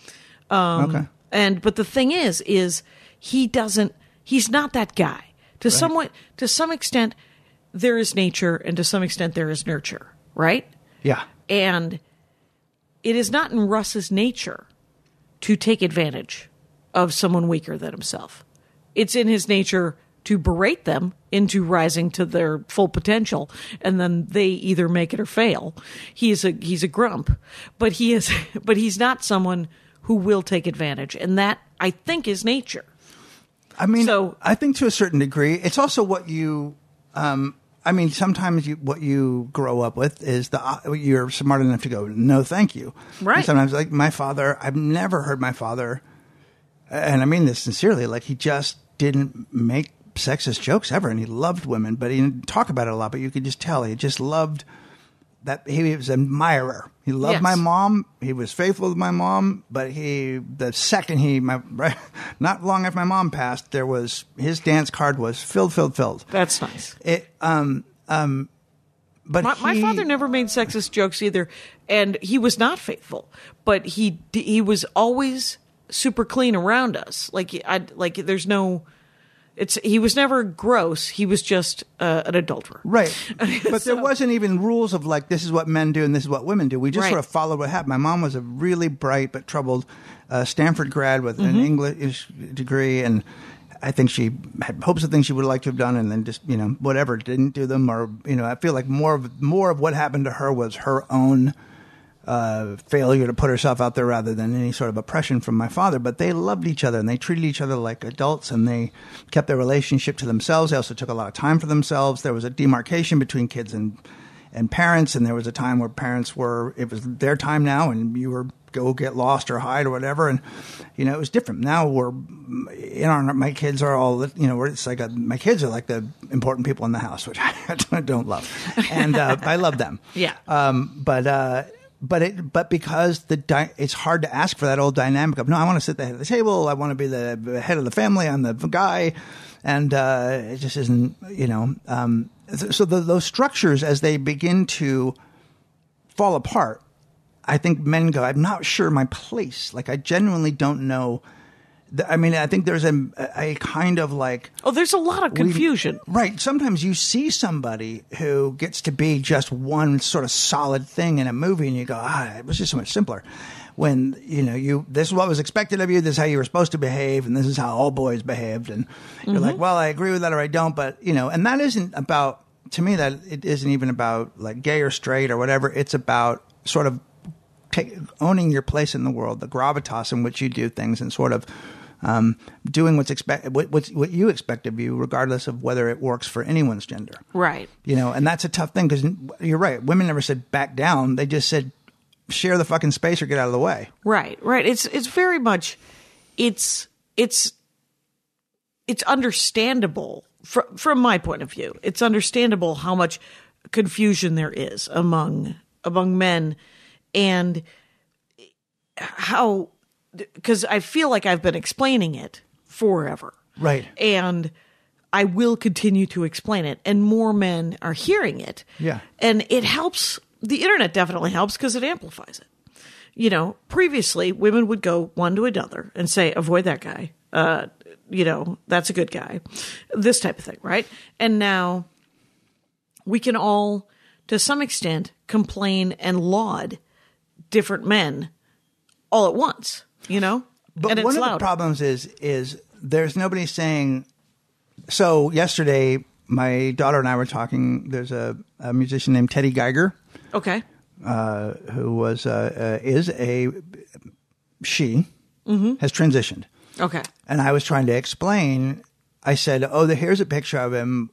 Um, okay. And but the thing is, is he doesn't. He's not that guy. To right. somewhat, to some extent, there is nature, and to some extent, there is nurture. Right? Yeah. And it is not in Russ's nature to take advantage of someone weaker than himself. It's in his nature to berate them into rising to their full potential, and then they either make it or fail. He is a he's a grump, but he is but he's not someone who will take advantage, and that I think is nature. I mean, so, I think to a certain degree, it's also what you. Um, I mean, sometimes you, what you grow up with is the you're smart enough to go, no, thank you. Right. And sometimes, like my father, I've never heard my father, and I mean this sincerely. Like he just didn't make. Sexist jokes ever, and he loved women, but he didn't talk about it a lot, but you could just tell he just loved that. He was an admirer. He loved yes. my mom. He was faithful to my mom, but he the second he my right, not long after my mom passed, there was his dance card was filled filled filled. That's nice. It um um but my, he, my father never made sexist jokes either, and he was not faithful, but he he was always super clean around us. Like I like there's no It's he was never gross. He was just uh, an adulterer, right? But so, there wasn't even rules of like this is what men do and this is what women do. We just right. sort of followed what happened. My mom was a really bright but troubled uh, Stanford grad with mm-hmm. an English degree, and I think she had hopes of things she would like to have done, and then just you know whatever didn't do them, or you know I feel like more of more of what happened to her was her own. Uh, failure to put herself out there rather than any sort of oppression from my father. But they loved each other, and they treated each other like adults, and they kept their relationship to themselves. They also took a lot of time for themselves. There was a demarcation between kids and and parents, and there was a time where parents were, it was their time now, and you were go get lost or hide or whatever. And, you know, it was different. Now we're, in our, my kids are all, you know, it's like a, my kids are like the important people in the house, which I don't love. And uh, I love them. Yeah. Um, but, uh, But it, but because the di- it's hard to ask for that old dynamic of, no, I want to sit at the head of the table. I want to be the head of the family. I'm the guy. And uh, it just isn't, you know. Um, th- so the, those structures, as they begin to fall apart, I think men go, I'm not sure my place. Like, I genuinely don't know. I mean, I think there's a, a kind of like... Oh, there's a lot of confusion. We, right. Sometimes you see somebody who gets to be just one sort of solid thing in a movie and you go, ah, it was just so much simpler. When, you know, you this is what was expected of you, this is how you were supposed to behave, and this is how all boys behaved. And you're mm-hmm. like, well, I agree with that or I don't, but, you know, and that isn't about... To me, that it isn't even about like gay or straight or whatever. It's about sort of take, owning your place in the world, the gravitas in which you do things and sort of... Um, doing what's expect what what's, what you expect of you, regardless of whether it works for anyone's gender, right? You know, and that's a tough thing because you're right. Women never said back down; they just said share the fucking space or get out of the way. Right, right. It's it's very much it's it's it's understandable from from my point of view. It's understandable how much confusion there is among among men and how. Because I feel like I've been explaining it forever. Right. And I will continue to explain it. And more men are hearing it. Yeah. And it helps. The internet definitely helps because it amplifies it. You know, previously women would go one to another and say, avoid that guy. Uh, you know, that's a good guy. This type of thing, right? And now we can all, to some extent, complain and laud different men all at once. You know, but and it's one of louder. The problems is is there's nobody saying. So yesterday, my daughter and I were talking. There's a, a musician named Teddy Geiger. Okay, uh, who was uh, uh, is a she mm-hmm. has transitioned. Okay, and I was trying to explain. I said, "Oh, the, here's a picture of him,"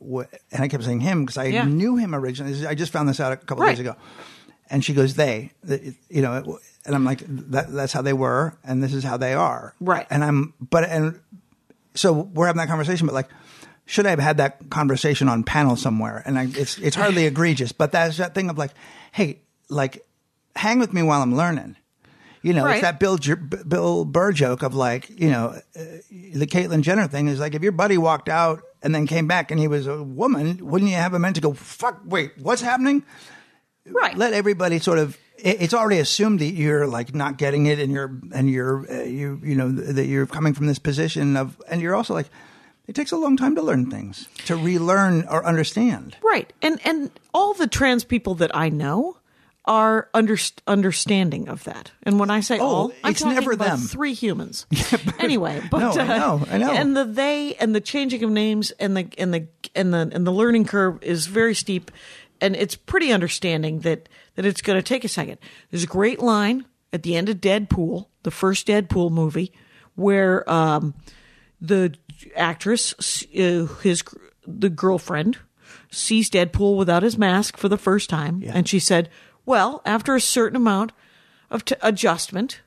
and I kept saying "him" because I yeah. knew him originally. I just found this out a couple right. days ago. And she goes, they, you know, and I'm like, that, that's how they were. And this is how they are. Right. And I'm, but, and so we're having that conversation, but like, should I have had that conversation on panel somewhere? And I, it's, it's hardly egregious, but that's that thing of like, hey, like hang with me while I'm learning. You know, right. It's that Bill, Bill Burr joke of like, you know, uh, the Caitlyn Jenner thing is like, if your buddy walked out and then came back and he was a woman, wouldn't you have a meant to go, fuck, wait, what's happening? Right. Let everybody sort of. It's already assumed that you're like not getting it, and you're and you're uh, you you know that you're coming from this position of, and you're also like, it takes a long time to learn things, to relearn or understand. Right. And and all the trans people that I know are under, understanding of that. And when I say oh, all, I'm it's talking never about them. Three humans. Yeah, but, anyway, but no, uh, I know, I know. And the they and the changing of names and the and the and the and the learning curve is very steep. And it's pretty understanding that, that it's going to take a second. There's a great line at the end of Deadpool, the first Deadpool movie, where um, the actress, uh, his the girlfriend, sees Deadpool without his mask for the first time. Yeah. And she said, well, after a certain amount of t- adjustment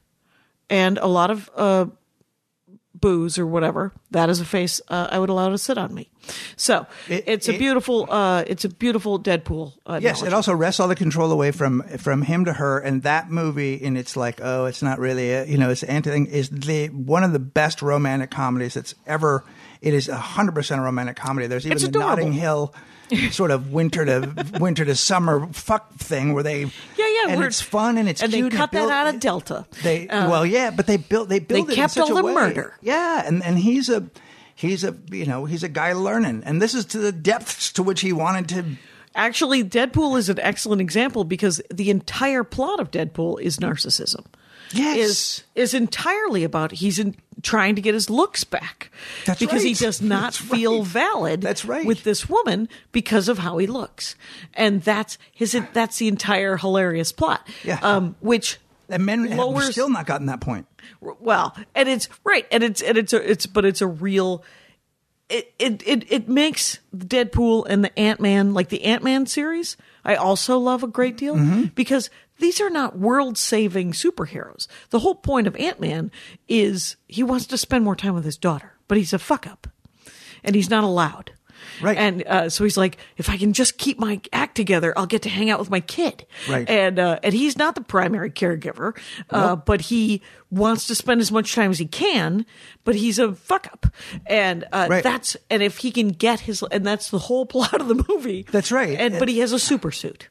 and a lot of uh, booze or whatever, that is a face uh, I would allow to sit on me. So it, it's a it, beautiful, uh, it's a beautiful Deadpool. Uh, yes, it also wrests all the control away from from him to her, and that movie. And it's like, oh, it's not really, a, you know, it's anti-thing. Is the one of the best romantic comedies that's ever. It is a hundred percent romantic comedy. There's even the Notting Hill sort of winter to winter to summer fuck thing where they yeah yeah and it's fun and it's and cute. They cut they built, that out of Delta. They um, well yeah, but they built they built they it kept in such all a the way. Murder. Yeah, and and he's a. He's a, you know, he's a guy learning. And this is to the depths to which he wanted to. Actually, Deadpool is an excellent example because the entire plot of Deadpool is narcissism. Yes. Is, is entirely about he's in, trying to get his looks back. That's because right. he does not that's feel right. valid that's right. with this woman because of how he looks. And that's his. That's the entire hilarious plot. Yeah. Um, which. And men lowers, have still not gotten that point. Well, and it's right, and it's and it's a, it's but it's a real. It it it it makes Deadpool and the Ant-Man like the Ant-Man series. I also love a great deal mm-hmm. because these are not world-saving superheroes. The whole point of Ant-Man is he wants to spend more time with his daughter, but he's a fuck up, and he's not allowed. Right. And uh, so he's like, if I can just keep my act together, I'll get to hang out with my kid. Right. And uh, and he's not the primary caregiver, uh, nope. but he wants to spend as much time as he can, but he's a fuck up. And uh, right. that's, and if he can get his, and that's the whole plot of the movie. That's right. And, and but he has a super suit.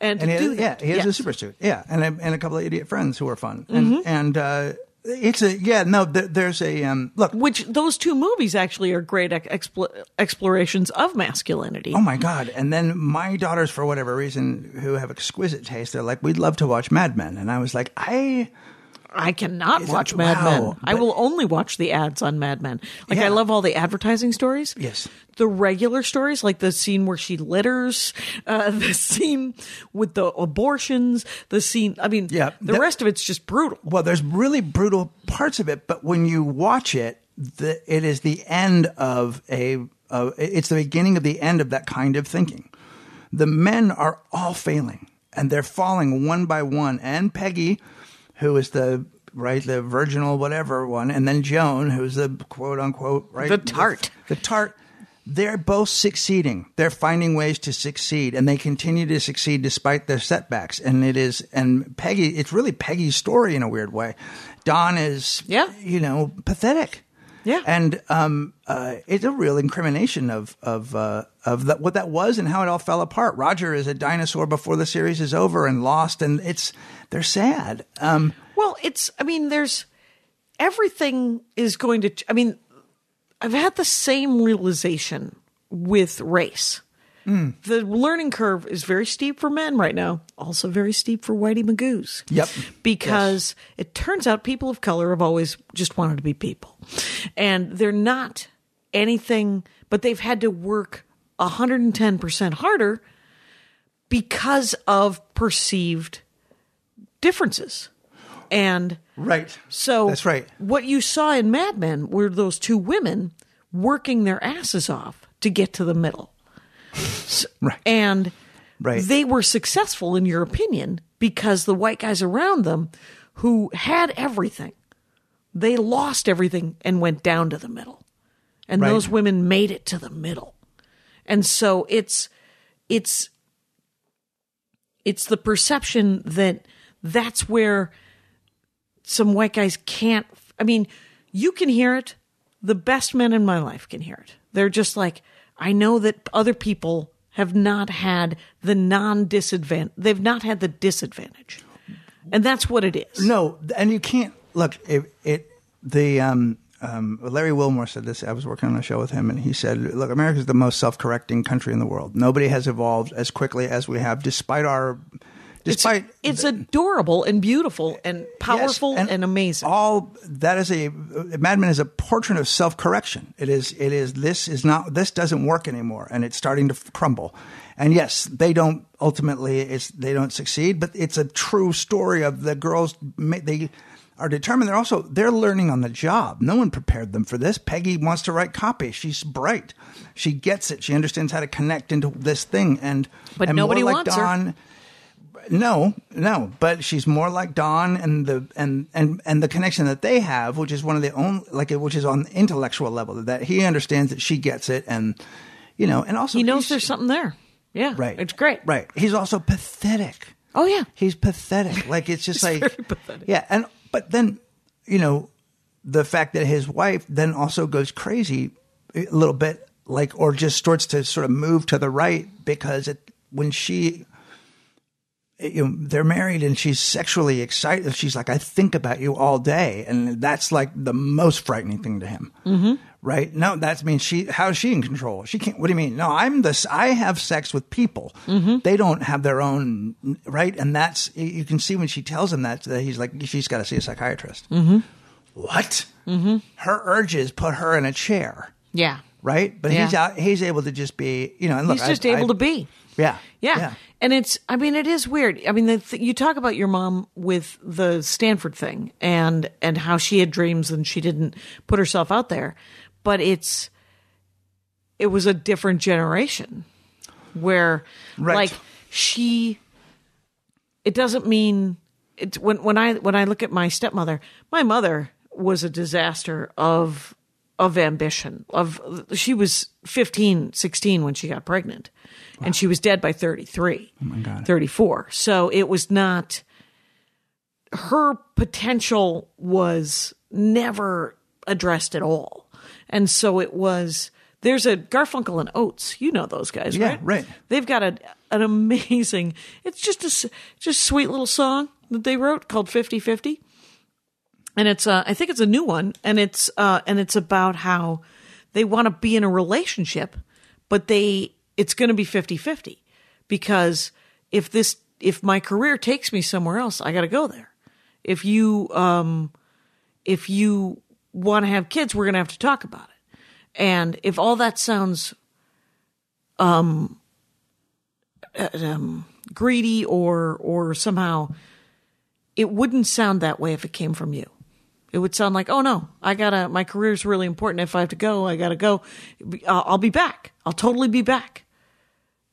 And, and to do has, that, yeah, he has yes. a super suit. Yeah. And a, and a couple of idiot friends who are fun. And, mm-hmm. and, uh, It's a, yeah, no, th- there's a, um, look. Which those two movies actually are great expl- explorations of masculinity. Oh my God. And then my daughters, for whatever reason, who have exquisite taste, they're like, we'd love to watch Mad Men. And I was like, I... I cannot watch Mad wow, Men. I will only watch the ads on Mad Men. Like, yeah. I love all the advertising stories. Yes. The regular stories, like the scene where she litters, uh, the scene with the abortions, the scene, I mean, yeah, the that, rest of it's just brutal. Well, there's really brutal parts of it, but when you watch it, the, it is the end of a, uh, it's the beginning of the end of that kind of thinking. The men are all failing, and they're falling one by one, and Peggy... who is the, right, the virginal whatever one, and then Joan, who's the quote-unquote, right? The tart. The, the tart. They're both succeeding. They're finding ways to succeed, and they continue to succeed despite their setbacks. And it is, and Peggy, it's really Peggy's story in a weird way. Don is, yeah. you know, pathetic. Yeah. And um, uh, it's a real incrimination of of uh, of the, what that was and how it all fell apart. Roger is a dinosaur before the series is over and Lost, and it's they're sad. Um, well, it's I mean, there's everything is going to. I mean, I've had the same realization with race. Mm. The learning curve is very steep for men right now, also very steep for Whitey Magoos. Yep. Because yes. it turns out people of color have always just wanted to be people. And they're not anything, but they've had to work one hundred ten percent harder because of perceived differences. And right. So that's right. What you saw in Mad Men were those two women working their asses off to get to the middle. Right. And right. they were successful, in your opinion, because the white guys around them who had everything, they lost everything and went down to the middle. And right. those women made it to the middle. And so it's it's it's the perception that that's where some white guys can't. I mean, you can hear it. The best men in my life can hear it. They're just like, I know that other people have not had the non-disadvantage. They've not had the disadvantage, and that's what it is. No, and you can't look. It, it the um, um, Larry Wilmore said this. I was working on a show with him, and he said, "Look, America is the most self-correcting country in the world. Nobody has evolved as quickly as we have, despite our." Despite it's, it's adorable and beautiful and powerful yes, and, and amazing. All that is a Mad Men is a portrait of self-correction. It is. It is. This is not. This doesn't work anymore, and it's starting to crumble. And yes, they don't ultimately. It's they don't succeed, but it's a true story of the girls. They are determined. They're also they're learning on the job. No one prepared them for this. Peggy wants to write copy. She's bright. She gets it. She understands how to connect into this thing. And but and nobody more like wants Don, her. No, no, but she's more like Don, and the and, and, and the connection that they have, which is one of the only like which is on the intellectual level that he understands that she gets it, and you know, and also he knows there's something there. Yeah, right. It's great. Right. He's also pathetic. Oh yeah, he's pathetic. Like it's just he's like very pathetic. Yeah, and but then you know the fact that his wife then also goes crazy a little bit, like or just starts to sort of move to the right because it when she. You know, they're married and she's sexually excited. She's like, I think about you all day. And that's like the most frightening thing to him. Mm-hmm. Right? No, that means she, how is she in control? She can't, what do you mean? No, I'm this, I have sex with people. Mm-hmm. They don't have their own, right? And that's, you can see when she tells him that, that he's like, she's got to see a psychiatrist. Mm-hmm. What? Mm-hmm. Her urges put her in a chair. Yeah. Right? But yeah. he's out, he's able to just be, you know, and look, he's just I, able I, to be. Yeah, yeah. Yeah. And it's, I mean, it is weird. I mean, the th- you talk about your mom with the Stanford thing and, and how she had dreams and she didn't put herself out there, but it's, it was a different generation where right. like she, it doesn't mean it's when, when I, when I look at my stepmother, my mother was a disaster of of ambition. Of she was fifteen, sixteen when she got pregnant, wow. and she was dead by thirty-three, oh my God. thirty-four. So it was not her potential was never addressed at all, and so it was. There's a Garfunkel and Oates. You know those guys, yeah, right? Right. They've got a an amazing. It's just a just sweet little song that they wrote called fifty fifty. And it's, uh, I think it's a new one, and it's, uh, and it's about how they want to be in a relationship, but they, it's going to be fifty fifty because if this, if my career takes me somewhere else, I got to go there. If you, um, if you want to have kids, we're going to have to talk about it. And if all that sounds, um, um, greedy or, or somehow, it wouldn't sound that way if it came from you. It would sound like, oh no, I gotta, my career's really important. If I have to go, I gotta go. I'll, I'll be back. I'll totally be back.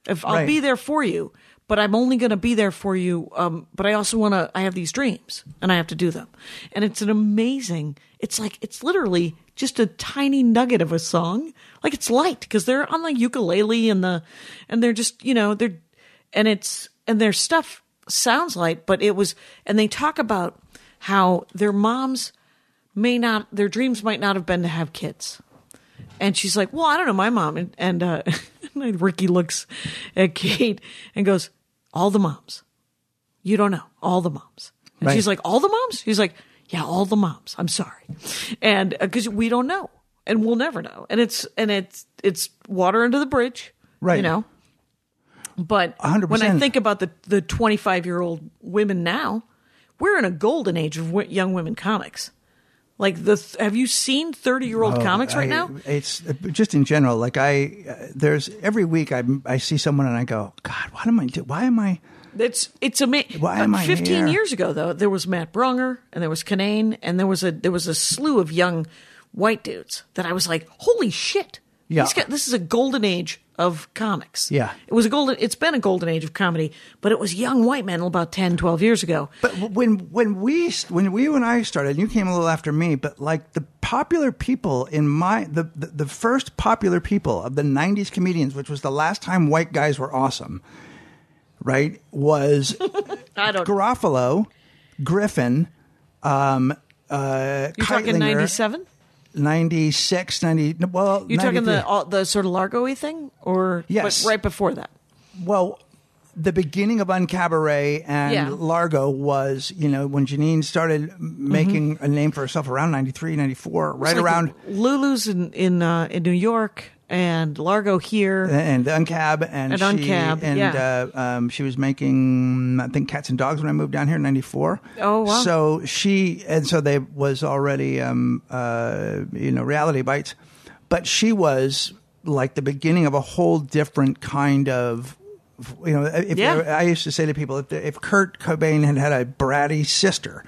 If I'll right. be there for you, but I'm only gonna be there for you. Um, but I also wanna, I have these dreams and I have to do them. And it's an amazing, it's like, it's literally just a tiny nugget of a song. Like it's light because they're on the ukulele and the, and they're just, you know, they're, and it's, and their stuff sounds like, but it was, and they talk about how their moms may not, their dreams might not have been to have kids. And she's like, well, I don't know, my mom. And, and, uh, and Ricky looks at Kate and goes, all the moms. You don't know, all the moms. And right. she's like, all the moms? He's like, yeah, all the moms. I'm sorry. And because uh, we don't know and we'll never know. And it's, and it's, it's water under the bridge, right? You know? But one hundred percent. When I think about the, the twenty-five-year-old women now, we're in a golden age of w- young women comics. Like, the th- have you seen thirty-year-old oh, comics right I, now? It's just in general. Like, I uh, there's every week I, I see someone and I go, God, why am I why am I? It's it's amazing. Why am I here? fifteen years ago though, there was Matt Bronger and there was Kinane and there was a there was a slew of young white dudes that I was like, holy shit. Yeah. He's got, this is a golden age of comics. Yeah. It was a golden, it's been a golden age of comedy, but it was young white men about ten, twelve years ago. But when, when we, when we, when I started, and you came a little after me, but like the popular people in my, the, the, the first popular people of the nineties comedians, which was the last time white guys were awesome, right? Was I don't Garofalo, Griffin, um, uh, you're Keitlinger, talking ninety-seven? ninety-six, ninety, well, you're talking the all, the sort of Largo-y thing? Or yes. But right before that? Well, the beginning of Uncabaret and yeah. Largo was, you know, when Janine started making mm-hmm. a name for herself around ninety-three, ninety-four, right like around... Lulu's in in, uh, in New York and Largo here. And Uncab. And, and she, Uncab, And yeah. uh, um, she was making, I think, Cats and Dogs when I moved down here in ninety-four. Oh, wow. So she, and so they was already, um, uh, you know, Reality Bites. But she was like the beginning of a whole different kind of, you know, if yeah. I used to say to people, if, if Kurt Cobain had had a bratty sister,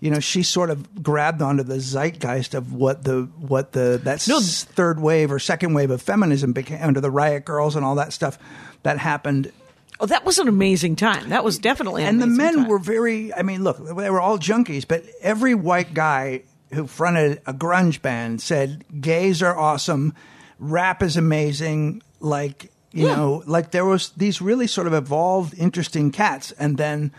you know, she sort of grabbed onto the zeitgeist of what the what the that no. third wave or second wave of feminism became under the Riot Girls and all that stuff that happened. Oh, that was an amazing time. That was definitely an and amazing the men time. Were very. I mean, look, they were all junkies, but every white guy who fronted a grunge band said, "Gays are awesome, rap is amazing." Like you yeah. know, like there was these really sort of evolved, interesting cats, and then.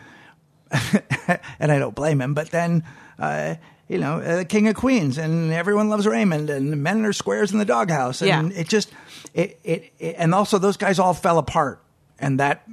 And I don't blame him, but then, uh, you know, uh, King of Queens and Everyone Loves Raymond and Men Are Squares in the Doghouse. And yeah. it just, it, it, it, and also those guys all fell apart. And that,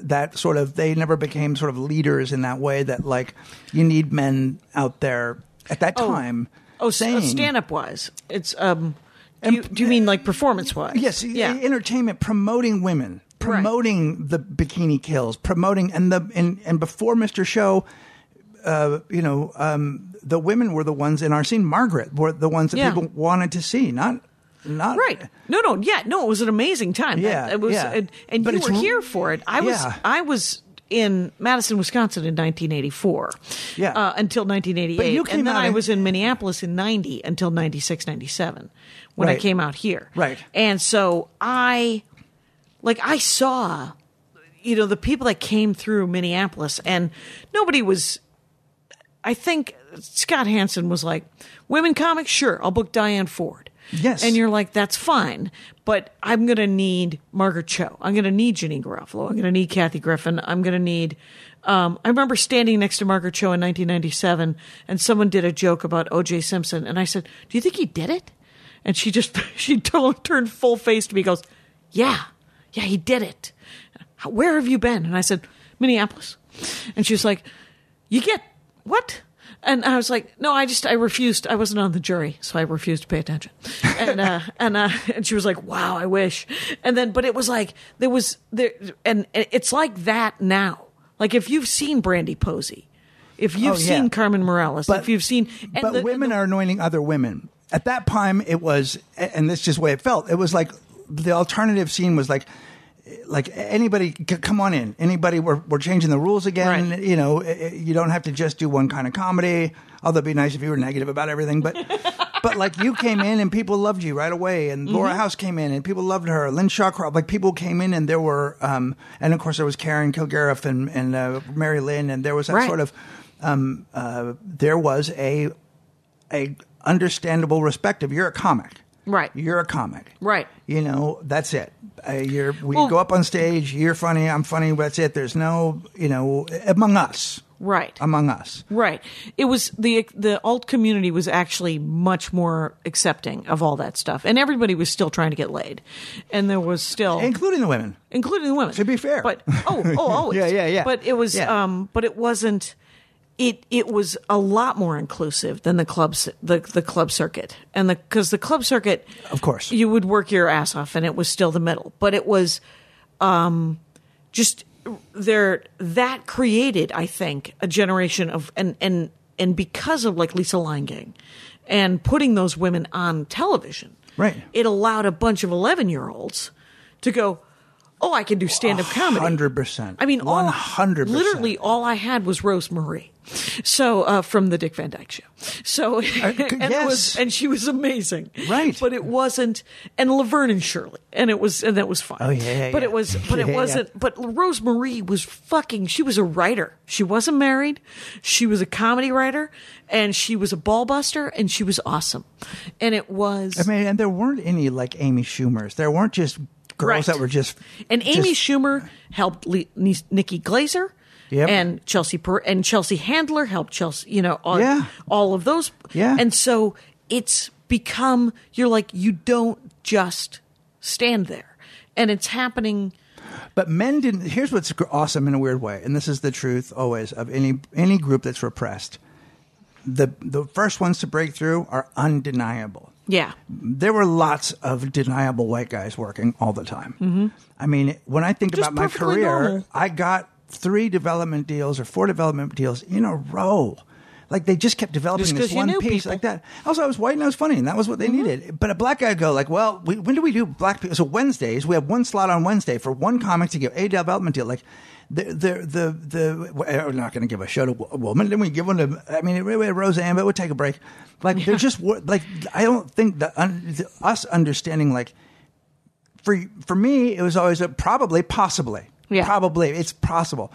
that sort of, they never became sort of leaders in that way that like you need men out there at that oh. time. Oh, saying, stand up wise. It's, um, do you, do you mean like performance wise? Yes. Yeah. Entertainment, promoting women. Promoting right. the bikini kills, promoting and the and, and before Mister Show, uh, you know, um, the women were the ones in our scene. Margaret were the ones that yeah. people wanted to see, not not right. No, no, yeah, no. It was an amazing time. Yeah, that, it was, yeah. and, and you were here for it. I was, yeah. I was in Madison, Wisconsin in nineteen eighty-four. Yeah, uh, until nineteen eighty-eight, but you came and then out I in, was in Minneapolis in ninety until ninety-six, ninety-seven when right. I came out here. Right, and so I. Like I saw, you know, the people that came through Minneapolis and nobody was, I think Scott Hansen was like, women comics, sure, I'll book Diane Ford. Yes. And you're like, that's fine, but I'm going to need Margaret Cho. I'm going to need Janine Garofalo. I'm going to need Kathy Griffin. I'm going to need... Um, I remember standing next to Margaret Cho in nineteen ninety-seven, and someone did a joke about O J Simpson, and I said, do you think he did it? And she just she told, turned full face to me, goes, yeah, yeah, he did it. Where have you been? And I said, Minneapolis. And she was like, you get what? And I was like, no, I just, I refused. I wasn't on the jury, so I refused to pay attention. And, uh, and, uh, and she was like, wow, I wish. And then, but it was like, there was, there, and it's like that now. Like if you've seen Brandy Posey, if you've oh, yeah. seen Carmen Morales, but, if you've seen. And but the, women the, are anointing other women. At that time, it was, and this is just the way it felt, it was like the alternative scene was like, like anybody, come on in. Anybody, we're, we're changing the rules again. Right. You know, you don't have to just do one kind of comedy. Although it'd be nice if you were negative about everything. But but like you came in and people loved you right away. And Laura mm-hmm. House came in and people loved her. Lynn Shawcross, like people came in and there were, um, and of course there was Karen Kilgariff and, and uh, Mary Lynn. And there was that right. sort of, um, uh, there was a a understandable respect of you're a comic. Right. You're a comic. Right. You know, that's it. Uh, you're, we well, go up on stage, you're funny, I'm funny, that's it. There's no, you know, among us. Right. Among us. Right. It was, the the alt community was actually much more accepting of all that stuff. And everybody was still trying to get laid. And there was still... Including the women. Including the women. To be fair. But, oh, oh, oh. yeah, yeah, yeah. But it was, yeah. um, but it wasn't... It it was a lot more inclusive than the club the the club circuit and the because the club circuit of course you would work your ass off and it was still the middle, but it was um just there that created I think a generation of and and and because of like Lisa Linegang and putting those women on television, right, it allowed a bunch of eleven year olds to go, oh, I can do stand-up comedy. one hundred percent. I mean, all, one hundred percent. Literally all I had was Rose Marie. So, uh, from the Dick Van Dyke Show. So, uh, and, yes. it was, and she was amazing. Right. But it wasn't, and Laverne and Shirley. And it was, and that was fun. Oh, yeah, yeah, But yeah. it was, but it yeah, wasn't, yeah. but Rose Marie was fucking, she was a writer. She wasn't married. She was a comedy writer and she was a ball buster and she was awesome. And it was. I mean, and there weren't any like Amy Schumers. There weren't just girls right. that were just. And Amy just, Schumer helped Le- Nikki Glaser. Yep. And Chelsea per- and Chelsea Handler helped Chelsea, you know, all, yeah. all of those. Yeah. And so it's become, you're like, you don't just stand there. And it's happening. But men didn't, here's what's awesome in a weird way. And this is the truth always of any any group that's repressed. The the first ones to break through are undeniable. Yeah. There were lots of deniable white guys working all the time. Mm-hmm. I mean, when I think just about my career, normal. I got three development deals or four development deals in a row. Like they just kept developing just this one piece people. Like that. Also, I was white and I was funny and that was what they mm-hmm. needed. But a black guy would go like, well, we, when do we do black people? So Wednesdays, we have one slot on Wednesday for one comic to give a development deal. Like the, the, the, the we're not going to give a show to a woman. Then we give one to, I mean, Roseanne, but we'll take a break. Like yeah. they're just like, I don't think that un, us understanding like for, for me, it was always a probably, possibly. Yeah. Probably. It's possible.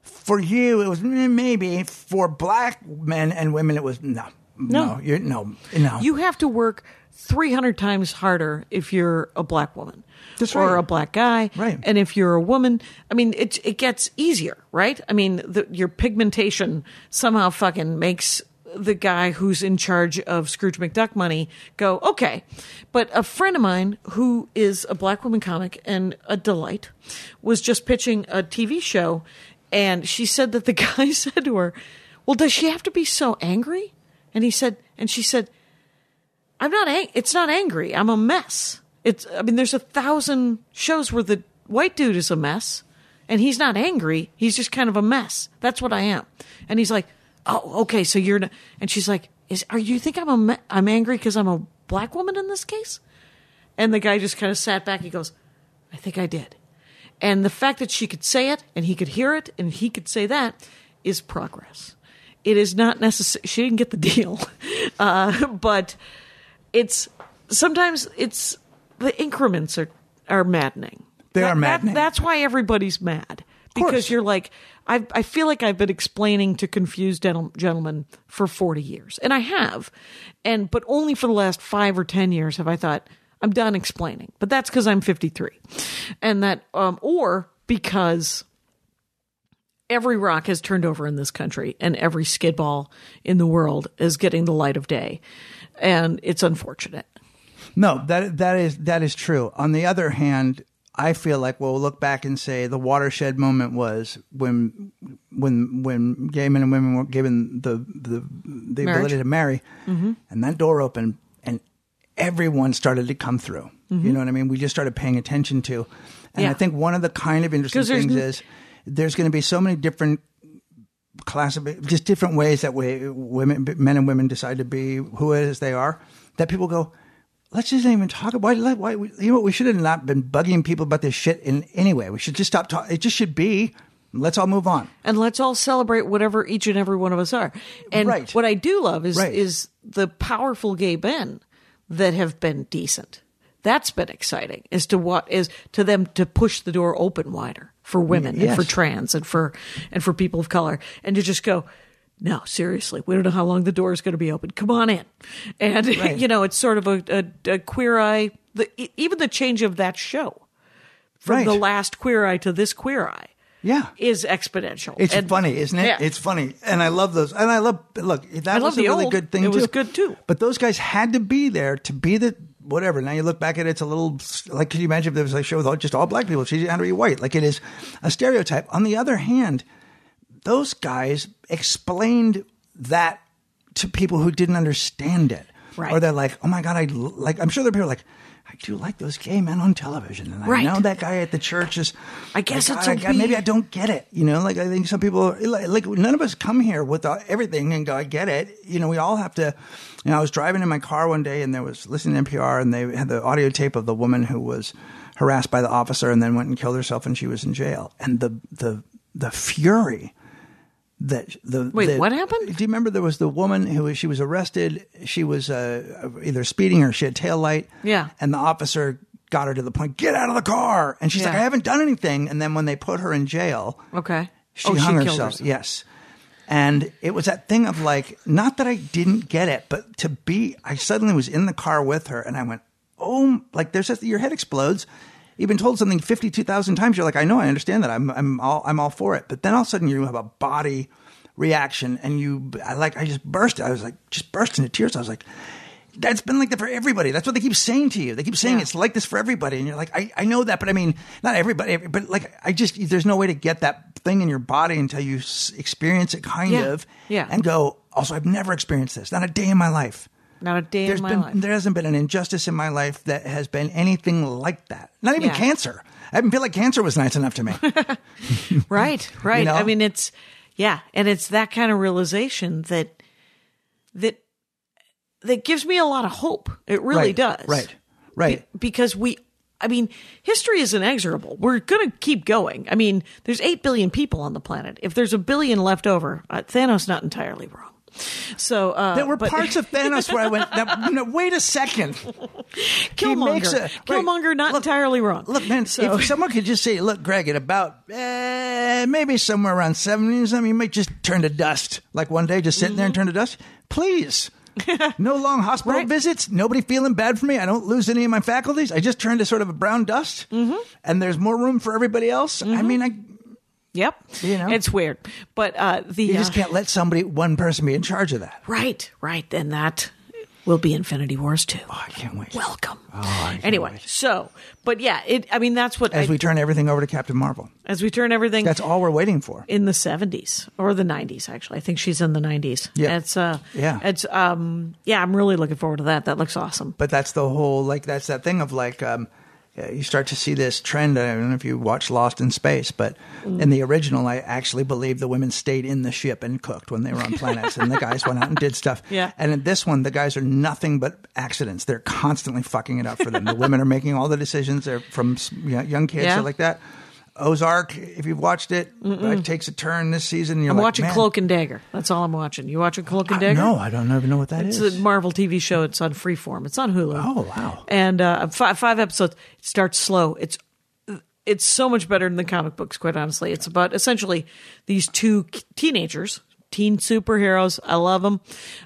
For you, it was maybe. For black men and women, it was no. No. No. You're, no, no. You have to work three hundred times harder if you're a black woman. That's right. Or a black guy. Right. And if you're a woman, I mean, it it gets easier, right? I mean, the, your pigmentation somehow fucking makes the guy who's in charge of Scrooge McDuck money go, okay. But a friend of mine who is a black woman comic and a delight was just pitching a T V show. And she said that the guy said to her, well, does she have to be so angry? And he said, and she said, I'm not, ang- it's not angry. I'm a mess. It's, I mean, there's a thousand shows where the white dude is a mess and he's not angry. He's just kind of a mess. That's what I am. And he's like, oh, okay. So you're not, and she's like, is, are you think I'm a, me- I'm angry because I'm a black woman in this case? And the guy just kind of sat back. He goes, I think I did. And the fact that she could say it and he could hear it and he could say that is progress. It is not necessary. She didn't get the deal. Uh, but it's sometimes it's the increments are, are maddening. They that, are maddening. That, that's why everybody's mad because you're like, I I feel like I've been explaining to confused gentlemen for forty years, and I have, and but only for the last five or ten years have I thought I'm done explaining. But that's because I'm fifty-three, and that um or because every rock has turned over in this country, and every skid ball in the world is getting the light of day, and it's unfortunate. No, that that is that is true. On the other hand, I feel like we'll look back and say the watershed moment was when when when gay men and women were given the the, the ability to marry, mm-hmm. and that door opened and everyone started to come through. Mm-hmm. You know what I mean? We just started paying attention to. And yeah. I think one of the kind of interesting things is there's going to be so many different class of, just different ways that we, women, men and women decide to be who it is they are, that people go, let's just not even talk about why. Why you know what? We should have not been bugging people about this shit in any way. We should just stop talking. It just should be. Let's all move on, and let's all celebrate whatever each and every one of us are. And right. what I do love is right. is the powerful gay men that have been decent. That's been exciting. As to what is to them to push the door open wider for women yes. and for trans and for and for people of color, and to just go. No, seriously, we don't know how long the door is going to be open. Come on in. And, right. you know, it's sort of a, a, a Queer Eye, the, even the change of that show from right. the last Queer Eye to this Queer Eye yeah. is exponential. It's and, funny, isn't it? Yeah. It's funny. And I love those. And I love, look, that I was a really old, good thing, it too. It was good, too. But those guys had to be there to be the, whatever. Now you look back at it, it's a little, like, can you imagine if there was a show with all, just all black people? She's Andrea White. Like, it is a stereotype. On the other hand, those guys explained that to people who didn't understand it. Right. Or they're like, oh my God, I like, I'm sure there are people like, I do like those gay men on television. And right. I know that guy at the church is, I guess like, it's God, a I, maybe I don't get it. You know, like I think some people, like, like none of us come here with everything and go, I get it. You know, we all have to, you know, I was driving in my car one day and there was listening to N P R and they had the audio tape of the woman who was harassed by the officer and then went and killed herself and she was in jail. And the, the, the fury. That the wait, the, what happened? Do you remember there was the woman who was, she was arrested? She was uh, either speeding or she had taillight. Yeah. And the officer got her to the point, get out of the car. And she's yeah. like, I haven't done anything. And then when they put her in jail, okay, she oh, hung she herself. herself. Yes. And it was that thing of like, not that I didn't get it, but to be, I suddenly was in the car with her and I went, oh, like there's just, your head explodes. You've been told something fifty-two thousand times. You're like, I know, I understand that. I'm, I'm all, I'm all for it. But then all of a sudden, you have a body reaction, and you, I like, I just burst. I was like, just burst into tears. I was like, that's been like that for everybody. That's what they keep saying to you. They keep saying yeah. it's like this for everybody, and you're like, I, I know that, but I mean, not everybody, but like, I just, there's no way to get that thing in your body until you experience it, kind yeah. of, yeah. and go. Also, I've never experienced this. Not a day in my life. Not a day There's in my been, life. There hasn't been an injustice in my life that has been anything like that. Not even yeah. cancer. I didn't feel like cancer was nice enough to me. right, right. You know? I mean, it's, yeah. And it's that kind of realization that, that, that gives me a lot of hope. It really right, does. Right, right. Be- because we, I mean, history is inexorable. We're going to keep going. I mean, there's eight billion people on the planet. If there's a billion left over, uh, Thanos not entirely wrong. So uh, there were but, parts of Thanos where I went, now, no, wait a second. Killmonger, a, Killmonger, right, not look, entirely wrong. Look, man, so. If someone could just say, "Look, Greg, at about uh, maybe somewhere around seventy or something, you might just turn to dust." Like one day, just sitting mm-hmm. there and turn to dust. Please, no long hospital right. visits. Nobody feeling bad for me. I don't lose any of my faculties. I just turn to sort of a brown dust, mm-hmm. and there's more room for everybody else. Mm-hmm. I mean, I. Yep. You know? It's weird. But uh, the. You just uh, can't let somebody, one person be in charge of that. Right, right. And that will be Infinity Wars two. Oh, I can't wait. Welcome. Oh, I can't Anyway, wait. so, but yeah, it. I mean, that's what. As I, we turn everything over to Captain Marvel. As we turn everything. That's all we're waiting for. In the seventies or the nineties, actually. I think she's in the nineties. Yeah. It's, uh, yeah. It's, um, yeah, I'm really looking forward to that. That looks awesome. But that's the whole, like, that's that thing of like. Um, You start to see this trend. I don't know if you watch Lost in Space, but mm. in the original, I actually believe the women stayed in the ship and cooked when they were on planets, and the guys went out and did stuff. Yeah. And in this one, the guys are nothing but accidents. They're constantly fucking it up for them. The women are making all the decisions. They're from you know, young kids, yeah. shit like that. Ozark, if you've watched it, it takes a turn this season. You're I'm like, watching Man. Cloak and Dagger. That's all I'm watching. You watching Cloak and Dagger? I, no, I don't even know what that it's is. It's a Marvel T V show. It's on Freeform. It's on Hulu. Oh, wow. And uh, five, five episodes. It starts slow. It's it's so much better than the comic books, quite honestly. It's about essentially these two teenagers, teen superheroes. I love them.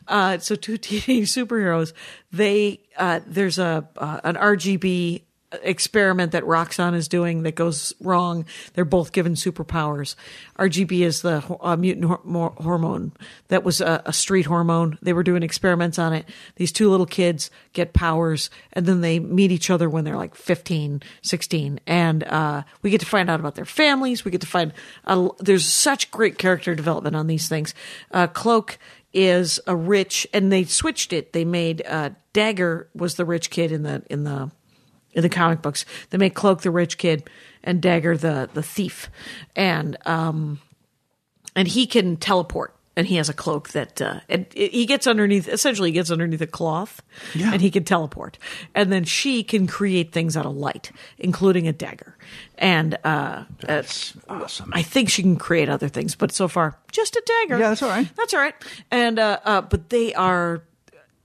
Uh, so two teenage superheroes. They uh, there's a uh, an R G B experiment that Roxxon is doing that goes wrong. They're both given superpowers. R G B is the uh, mutant hor- hormone that was a, a street hormone. They were doing experiments on it. These two little kids get powers, and then they meet each other when they're like fifteen, sixteen. And uh, we get to find out about their families. We get to find uh, there's such great character development on these things. Uh, Cloak is a rich, and they switched it. They made uh, Dagger was the rich kid in the in the in the comic books. They make Cloak the rich kid and Dagger the the thief. And um, and he can teleport. And he has a cloak that uh, and he gets underneath, essentially he gets underneath a cloth, yeah. And he can teleport. And then she can create things out of light, including a dagger. And uh, that's uh, awesome. I think she can create other things, but so far, just a dagger. Yeah, that's all right. That's all right. And uh, uh, but they are...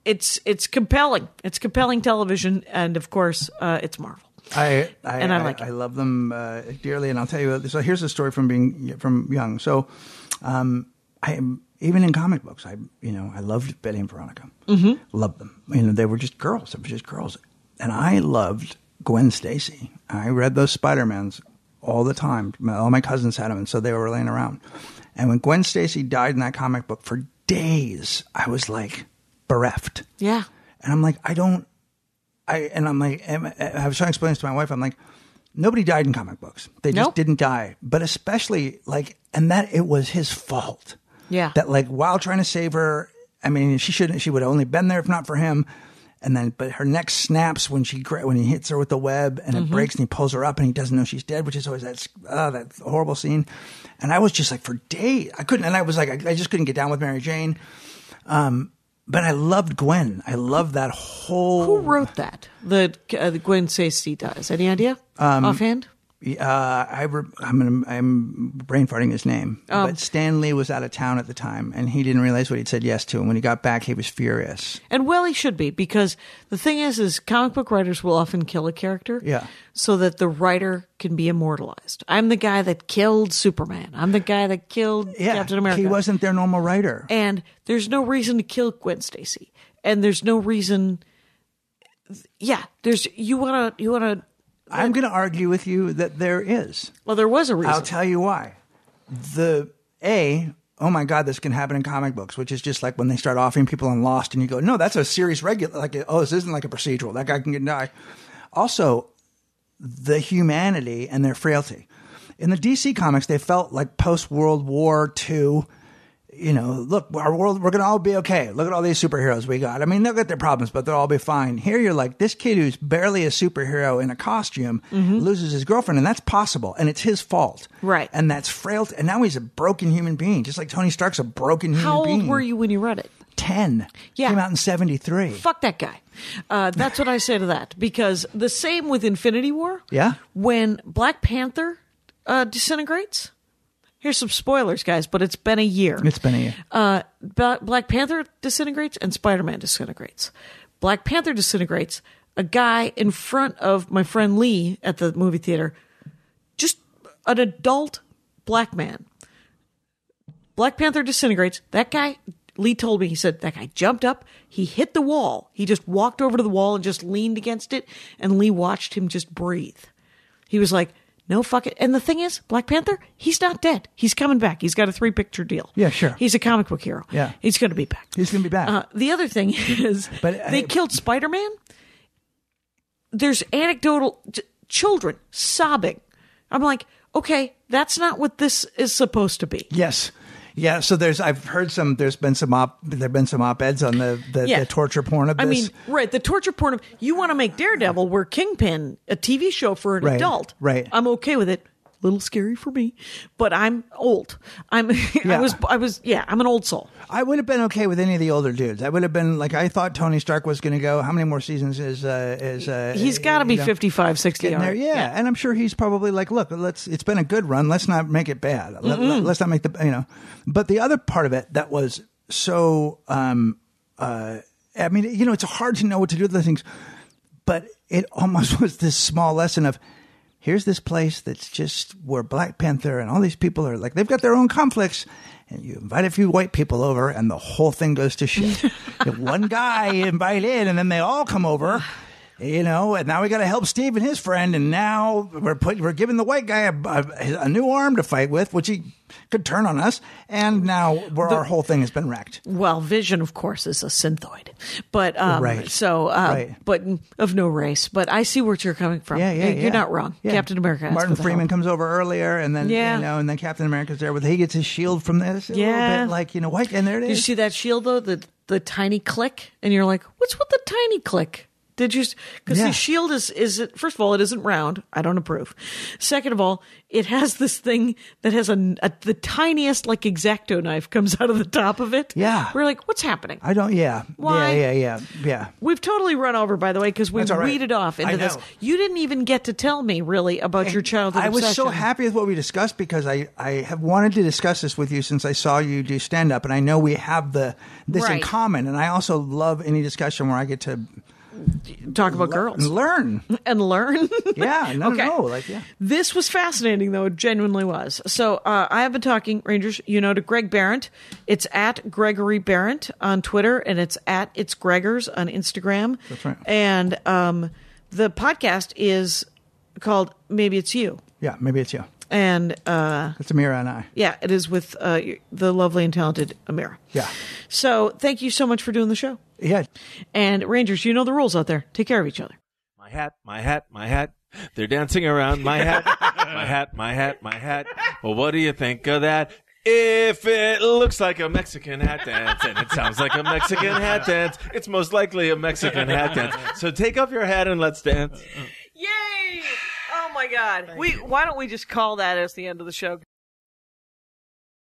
It's it's compelling. It's compelling television, and of course, uh, it's Marvel. I, I and I, I like. It. I love them uh, dearly, and I'll tell you. So here's a story from being from young. So, um, I even in comic books, I you know I loved Betty and Veronica. Mm-hmm. Loved them. You know, they were just girls. They were just girls, and I loved Gwen Stacy. I read those Spider-Mans all the time. My, all my cousins had them, and so they were laying around. And when Gwen Stacy died in that comic book, for days, I was like. Bereft. Yeah. And I'm like, I don't, I, and I'm like, I was trying to explain this to my wife. I'm like, nobody died in comic books. They just nope. didn't die. But especially like, and that it was his fault. Yeah. That like, while trying to save her, I mean, she shouldn't, she would have only been there if not for him. And then, but her neck snaps when she, when he hits her with the web and mm-hmm. it breaks and he pulls her up and he doesn't know she's dead, which is always that, oh, that horrible scene. And I was just like, for days, I couldn't, and I was like, I, I just couldn't get down with Mary Jane. Um, But I loved Gwen. I loved that whole... Who wrote that? The, uh, the Gwen Stacy dies. Any idea? Um, Offhand? Uh, I re- I'm, I'm brain farting his name. Um, but Stan Lee was out of town at the time, and he didn't realize what he'd said yes to. And when he got back, he was furious. And well, he should be, because the thing is, is comic book writers will often kill a character yeah. so that the writer can be immortalized. I'm the guy that killed Superman. I'm the guy that killed yeah, Captain America. He wasn't their normal writer. And... There's no reason to kill Gwen Stacy, and there's no reason. Yeah, there's you wanna you wanna. I'm gonna argue with you that there is. Well, there was a reason. I'll tell you why. The a oh my god, this can happen in comic books, which is just like when they start offering people on Lost, and you go, no, that's a series regular. Like, oh, this isn't like a procedural. That guy can get die. Also, the humanity and their frailty. In the D C comics, they felt like post World War Two. You know, look, our world, we're going to all be okay. Look at all these superheroes we got. I mean, they'll get their problems, but they'll all be fine. Here you're like, this kid who's barely a superhero in a costume mm-hmm. loses his girlfriend, and that's possible, and it's his fault. Right. And that's frail. And now he's a broken human being, just like Tony Stark's a broken human How being. How old were you when you read it? ten. Yeah. Came out in seventy-three. Fuck that guy. Uh, that's what I say to that, because the same with Infinity War. Yeah. When Black Panther uh, disintegrates. Here's some spoilers, guys, but it's been a year. It's been a year. Uh, Black Panther disintegrates and Spider-Man disintegrates. Black Panther disintegrates. A guy in front of my friend Lee at the movie theater, just an adult black man. Black Panther disintegrates. That guy, Lee told me, he said, that guy jumped up. He hit the wall. He just walked over to the wall and just leaned against it. And Lee watched him just breathe. He was like, no, fuck it. And the thing is, Black Panther, he's not dead. He's coming back. He's got a three-picture deal. Yeah, sure. He's a comic book hero. Yeah. He's going to be back. He's going to be back. Uh, the other thing is, but, uh, they killed Spider-Man. There's anecdotal t- children sobbing. I'm like, okay, that's not what this is supposed to be. Yes. Yeah, so there's I've heard some there's been some op there've been some op-eds on the the, yeah. the torture porn of this. I mean, right, the torture porn of you want to make Daredevil where Kingpin, a T V show for an right, adult. Right. I'm okay with it. A little scary for me, but I'm old. I'm yeah. I was I was yeah, I'm an old soul. I would have been okay with any of the older dudes. I would have been like I thought Tony Stark was going to go how many more seasons is uh, is uh, he's got to be know, fifty-five, sixty there. Yeah. yeah. And I'm sure he's probably like, look, let's it's been a good run. Let's not make it bad. Let, let, let's not make the you know. But the other part of it that was so um uh I mean, you know, it's hard to know what to do with the things, but it almost was this small lesson of here's this place that's just where Black Panther and all these people are like, they've got their own conflicts. And you invite a few white people over and the whole thing goes to shit. One guy you invite in and then they all come over, you know, and now we got to help Steve and his friend. And now we're put, we're giving the white guy a, a, a new arm to fight with, which he could turn on us. And now we're, the, our whole thing has been wrecked. Well, Vision, of course, is a synthoid, but um, right. so, uh, right. but of no race. But I see where you're coming from. Yeah, yeah, You're yeah. not wrong. Yeah. Captain America. Martin Freeman help. comes over earlier, and then yeah. you know, and then Captain America's there with he gets his shield from this. A yeah, little bit like you know, white, and there it is. Did you see that shield though? The the tiny click, and you're like, what's with the tiny click? Did you? Because yeah. the shield is is it, first of all, it isn't round. I don't approve. Second of all, it has this thing that has a, a the tiniest like X-Acto knife comes out of the top of it. Yeah, we're like, what's happening? I don't. Yeah. Why? Yeah, yeah, yeah, yeah. We've totally run over, by the way, because we right. weeded off into this. You didn't even get to tell me really about and your childhood. I was obsession. so happy with what we discussed because I I have wanted to discuss this with you since I saw you do stand up, and I know we have the this right. in common. And I also love any discussion where I get to. Talk about Le- girls. Learn. And learn? Yeah. No, okay. no. Like, yeah. This was fascinating, though. It genuinely was. So uh, I have been talking, Rangers, you know, to Greg Behrendt. It's at Gregory Behrendt on Twitter, and it's at It's Gregors on Instagram. That's right. And um, the podcast is called Maybe It's You. Yeah, Maybe It's You. And uh, it's Amira and I. Yeah, it is with uh, the lovely and talented Amira. Yeah. So thank you so much for doing the show. Yeah. And Rangers, you know the rules out there. Take care of each other. My hat, my hat, my hat. They're dancing around my hat, my hat, my hat, my hat. Well, what do you think of that? If it looks like a Mexican hat dance and it sounds like a Mexican hat dance, it's most likely a Mexican hat dance. So take off your hat and let's dance. Yay! Oh my God. Thank we you. Why don't we just call that as the end of the show?